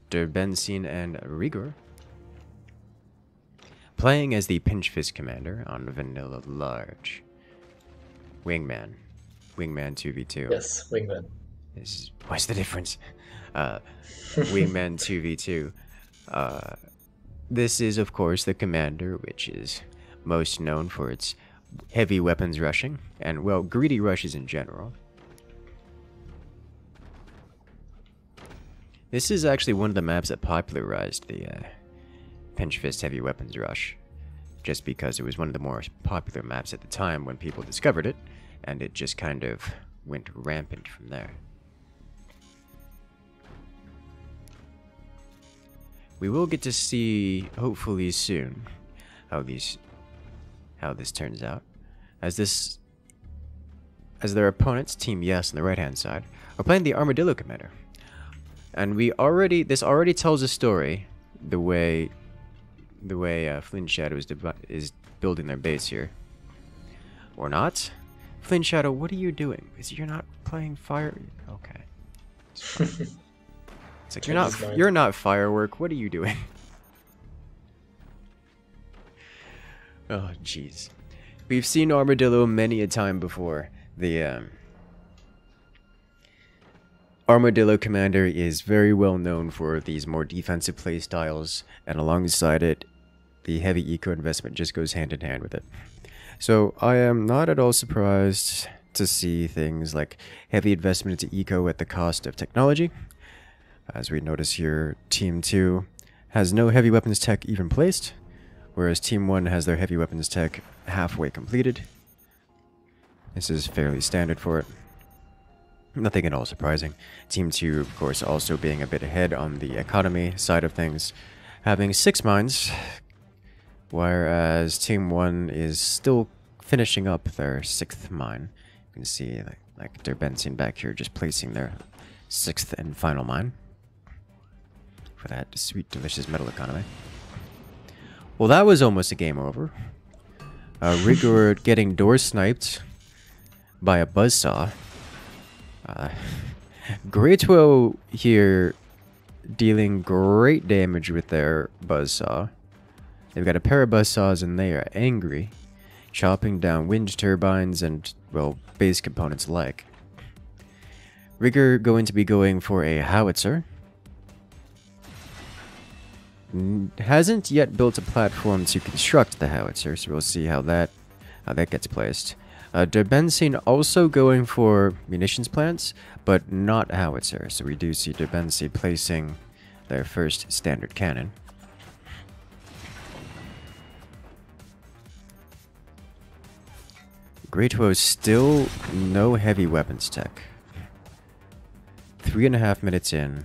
Der Benzin and Rigor, playing as the Pinchfist Commander on Vanilla Large. Wingman. Wingman 2v2. Yes, Wingman. What's the difference? Wingman 2v2. This is, of course, the Commander, which is most known for its heavy weapons rushing, and, well, greedy rushes in general. This is actually one of the maps that popularized the Pinchfist Heavy Weapons Rush, just because it was one of the more popular maps at the time when people discovered it, and it just kind of went rampant from there. We will get to see, hopefully soon, how this turns out, as their opponents, Team Yes on the right-hand side, are playing the Armadillo Commander, and this already tells a story the way Flynn Shadow is building their base here. Or not. Flynn Shadow, what are you doing? Because you're not playing fire. Okay. It's like you're not firework. What are you doing? Oh jeez. We've seen Armadillo many a time before. The Armadillo Commander is very well known for these more defensive play styles, and alongside it, the heavy eco investment just goes hand in hand with it. So I am not at all surprised to see things like heavy investment into eco at the cost of technology. As we notice here, Team 2 has no heavy weapons tech even placed, whereas Team 1 has their heavy weapons tech halfway completed. This is fairly standard for it. Nothing at all surprising. Team 2, of course, also being a bit ahead on the economy side of things, having 6 mines, whereas Team 1 is still finishing up their 6th mine. You can see like Derbensin back here just placing their 6th and final mine for that sweet, delicious metal economy. Well, that was almost a game over. Rigor getting door sniped by a buzzsaw. Greytwo here dealing great damage with their buzzsaw. They've got a pair of buzzsaws and they are angry, chopping down wind turbines and, well, base components alike. Rigor going to be going for a howitzer. Hasn't yet built a platform to construct the howitzer, so we'll see how that gets placed. Derbensin also going for munitions plants, but not howitzer, so we do see Derbensin placing their first standard cannon. Greytwo still no heavy weapons tech. 3.5 minutes in.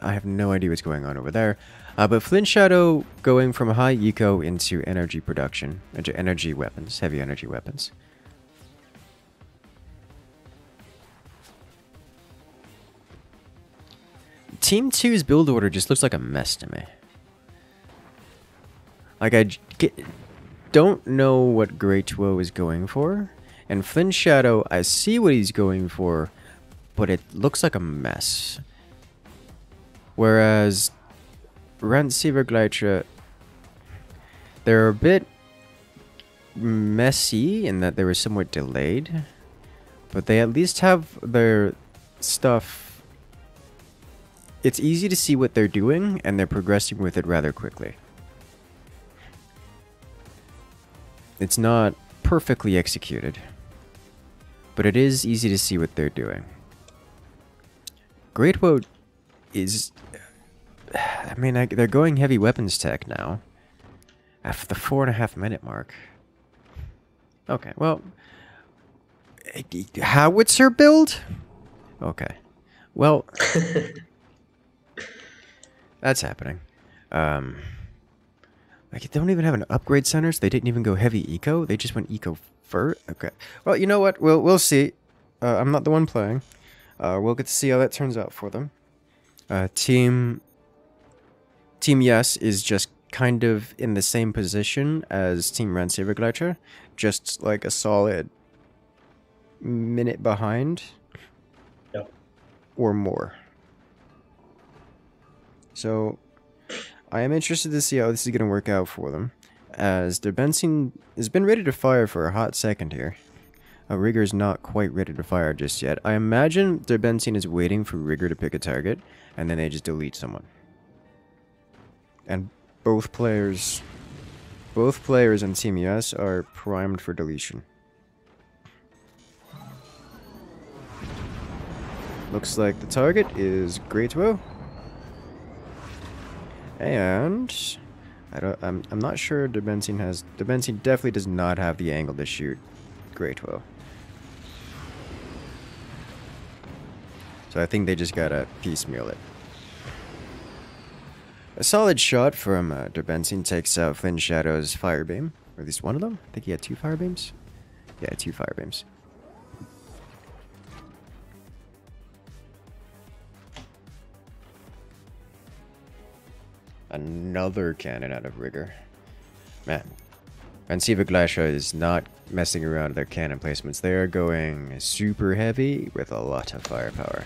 I have no idea what's going on over there. But Flynn Shadow going from high eco into energy production, into energy weapons, heavy energy weapons. Team 2's build order just looks like a mess to me. Like, don't know what Greytwo is going for. And Flynn Shadow, I see what he's going for, but it looks like a mess. Whereas Ransiver Glytra, they're a bit messy in that they were somewhat delayed, but they at least have their stuff. It's easy to see what they're doing, and they're progressing with it rather quickly. It's not perfectly executed, but it is easy to see what they're doing. Greytwo is... I mean, they're going heavy weapons tech now. After the 4.5 minute mark. Okay, well... howitzer build? Okay. Well... that's happening. Like, they don't even have an upgrade center, so they didn't even go heavy eco. They just went eco first. Okay. Well, you know what? We'll see. I'm not the one playing. We'll get to see how that turns out for them. Team Yes is just kind of in the same position as Team Ransivergleiter, just like a solid minute behind, yep, or more. So I am interested to see how this is going to work out for them, as Derbensin has been ready to fire for a hot second here. Rigor is not quite ready to fire just yet. I imagine Derbensin is waiting for Rigor to pick a target, and then they just delete someone. And both players in Team US are primed for deletion. Looks like the target is Greytwo. And I'm not sure Derbensin definitely does not have the angle to shoot Greytwo. So I think they just gotta piecemeal it. A solid shot from Derbensin takes out Flynn Shadow's fire beam, or at least one of them. I think he had 2 fire beams. Yeah, 2 fire beams. Another cannon out of Rigor. Man, Vansiva Glacier is not messing around with their cannon placements. They are going super heavy with a lot of firepower.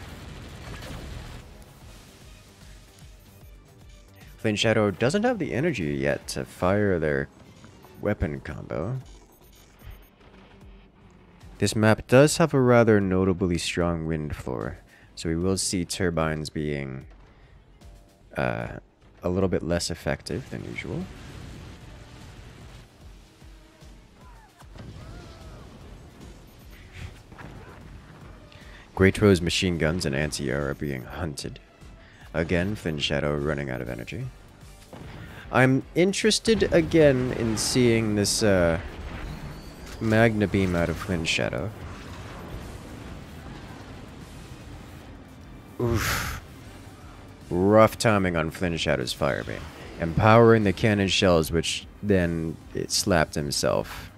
Flame Shadow doesn't have the energy yet to fire their weapon combo. This map does have a rather notably strong wind floor, so we will see turbines being a little bit less effective than usual. Great Rose machine guns and anti-air are being hunted. Again, Flynn Shadow running out of energy. I'm interested again in seeing this Magna Beam out of Flynn Shadow. Oof. Rough timing on Flynn Shadow's fire beam. Empowering the cannon shells, which then it slapped himself.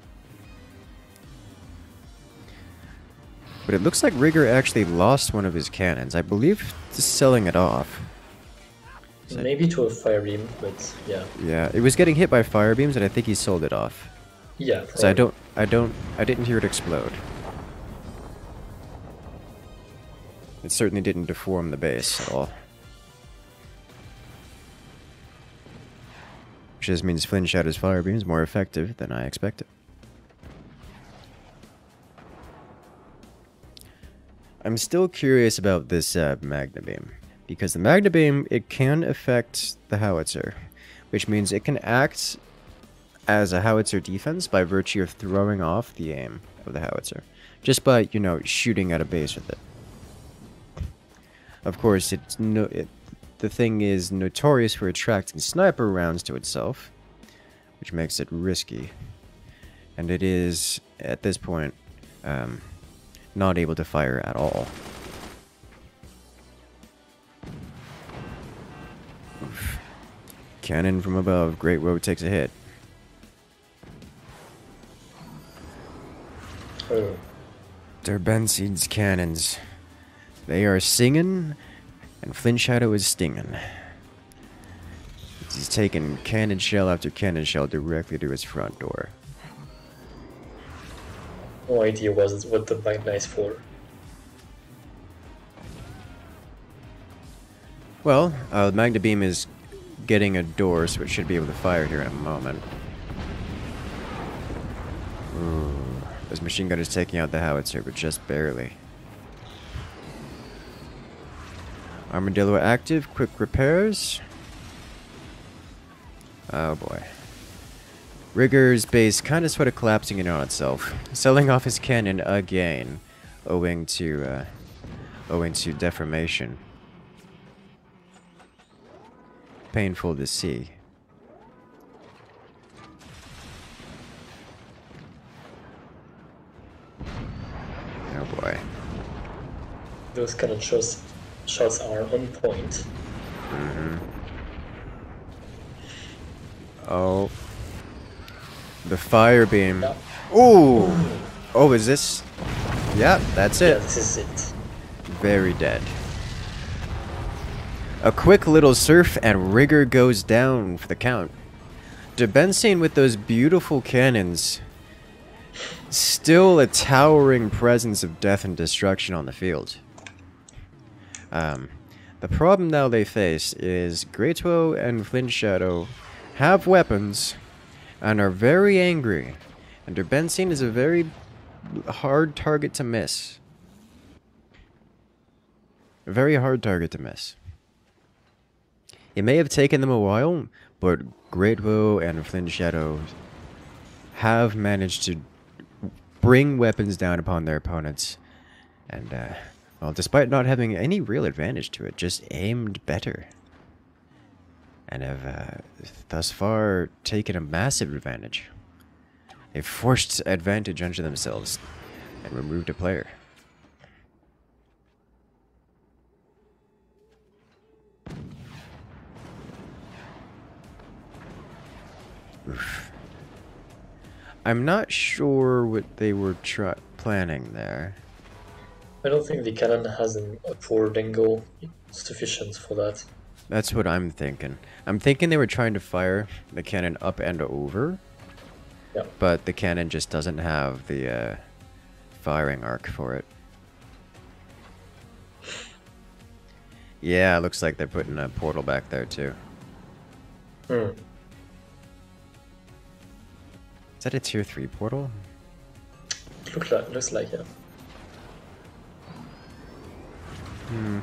But it looks like Rigger actually lost one of his cannons. I believe just selling it off. Maybe to a fire beam, but yeah. Yeah, it was getting hit by fire beams, and I think he sold it off. Yeah. Probably. So I didn't hear it explode. It certainly didn't deform the base at all. Which just means Flynn Shadow's fire beam is more effective than I expected. I'm still curious about this Magna Beam, because the Magna Beam, it can affect the howitzer, which means it can act as a howitzer defense by virtue of throwing off the aim of the howitzer, just by, you know, shooting at a base with it. Of course, the thing is notorious for attracting sniper rounds to itself, which makes it risky, and it is, at this point, not able to fire at all. Oof. Cannon from above. Great Road takes a hit. Oh. Durbenseed's cannons. They are singing, and Flynn Shadow is stinging. He's taking cannon shell after cannon shell directly to his front door. No idea what the Magna is for. Well, the Magna Beam is getting a door, so it should be able to fire here in a moment. Ooh, this machine gun is taking out the howitzer, but just barely. Armadillo active, quick repairs. Oh boy. Rigger's base kind of sort of collapsing in on itself, selling off his cannon again, owing to deformation. Painful to see. Oh boy. Those cannon shots are on point. Mm-hmm. Oh. The fire beam. Yeah. Ooh! Oh, is this? Yeah, that's it. Yeah, this is it. Very dead. A quick little surf and Rigger goes down for the count. Dubenstein with those beautiful cannons. Still a towering presence of death and destruction on the field. The problem now they face is Greytwo and Flynn Shadow have weapons and are very angry, and Durbenstein is a very hard target to miss. A very hard target to miss. It may have taken them a while, but Greytwo and Flynn Shadow have managed to bring weapons down upon their opponents, and well, despite not having any real advantage to it, just aimed better. And have thus far taken a massive advantage. They've forced advantage onto themselves and removed a player. Oof. I'm not sure what they were planning there. I don't think the cannon has a forward angle sufficient for that. That's what I'm thinking. I'm thinking they were trying to fire the cannon up and over, Yep. But the cannon just doesn't have the firing arc for it. Yeah, looks like they're putting a portal back there too. Hmm. Is that a tier 3 portal? Looks like yeah. Hmm.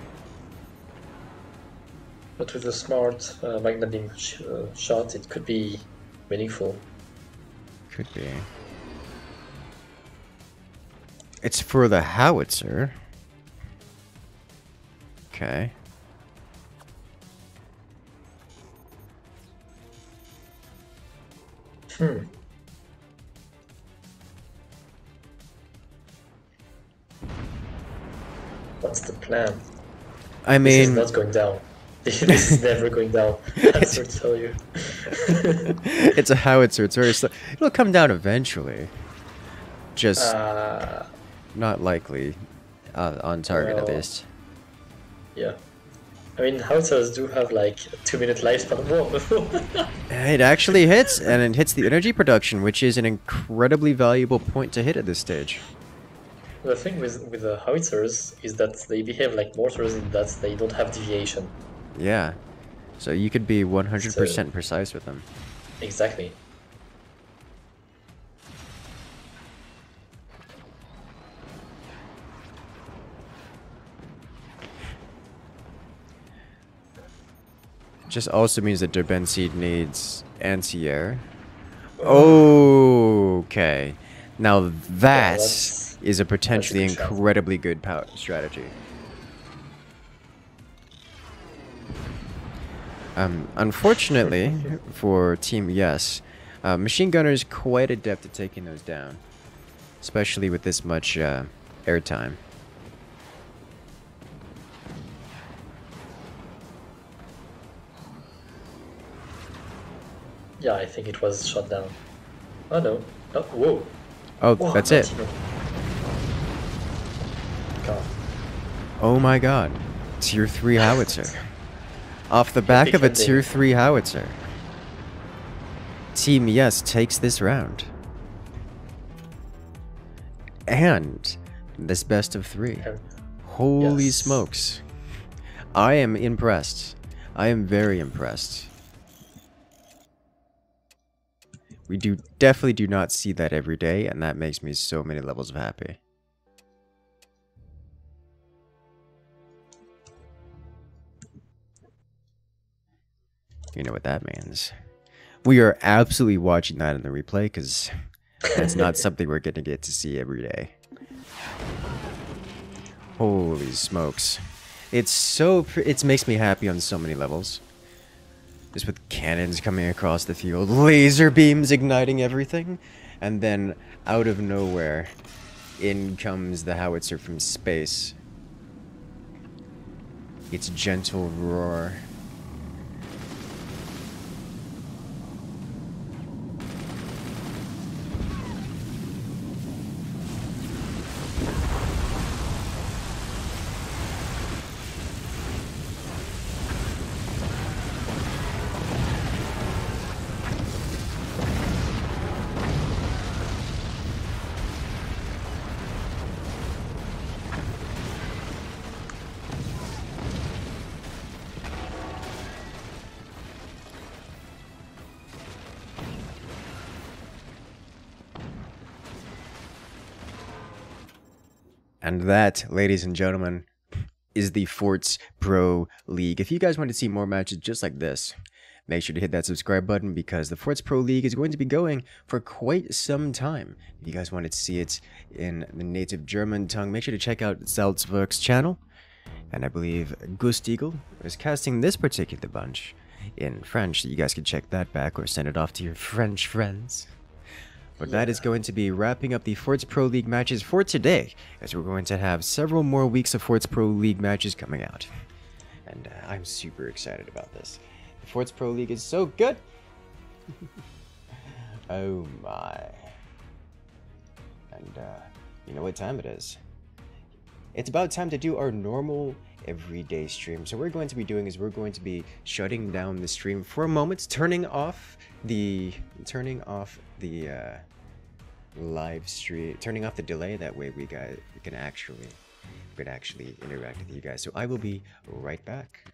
But with a smart magnetic shot, it could be meaningful. Could be. It's for the howitzer. Okay. Hmm. What's the plan? I mean, this is not going down. This is never going down. That's what I tell you. It's a howitzer. It's very slow. It'll come down eventually. Just not likely on target at least. Yeah, I mean howitzers do have like a 2-minute lifespan. It actually hits, and it hits the energy production, which is an incredibly valuable point to hit at this stage. The thing with the howitzers is that they behave like mortars in that they don't have deviation. Yeah, so you could be 100% precise with them. Exactly. Just also means that Durban Seed needs anti-air. Oh. Okay, now that is a potentially incredibly good power strategy. Unfortunately for Team Yes, Machine Gunner is quite adept at taking those down, especially with this much airtime. Yeah, I think it was shot down. Oh no. Oh, whoa. Oh, whoa, that's it. God. Oh my god. Tier 3 howitzer. Off the back of a tier 3 howitzer. Team Yes takes this round. And this best of 3. Holy smokes. I am impressed. I am very impressed. We definitely do not see that every day, and that makes me so many levels of happy. You know what that means. We are absolutely watching that in the replay, because that's not something we're going to get to see every day. Holy smokes. It's so... it makes me happy on so many levels. Just with cannons coming across the field, laser beams igniting everything, and then out of nowhere, in comes the howitzer from space. Its gentle roar. And that, ladies and gentlemen, is the Forts Pro League. If you guys want to see more matches just like this, make sure to hit that subscribe button, because the Forts Pro League is going to be going for quite some time. If you guys wanted to see it in the native German tongue, make sure to check out Salzburg's channel. And I believe Gustigl is casting this particular bunch in French, so you guys can check that back or send it off to your French friends. But that is going to be wrapping up the Forts Pro League matches for today, as we're going to have several more weeks of Forts Pro League matches coming out. And I'm super excited about this. The Forts Pro League is so good! Oh my. And you know what time it is. it's about time to do our normal everyday stream. So what we're going to be doing is we're going to be shutting down the stream for a moment, turning off the live stream, turning off the delay. That way we can actually interact with you guys. So I will be right back.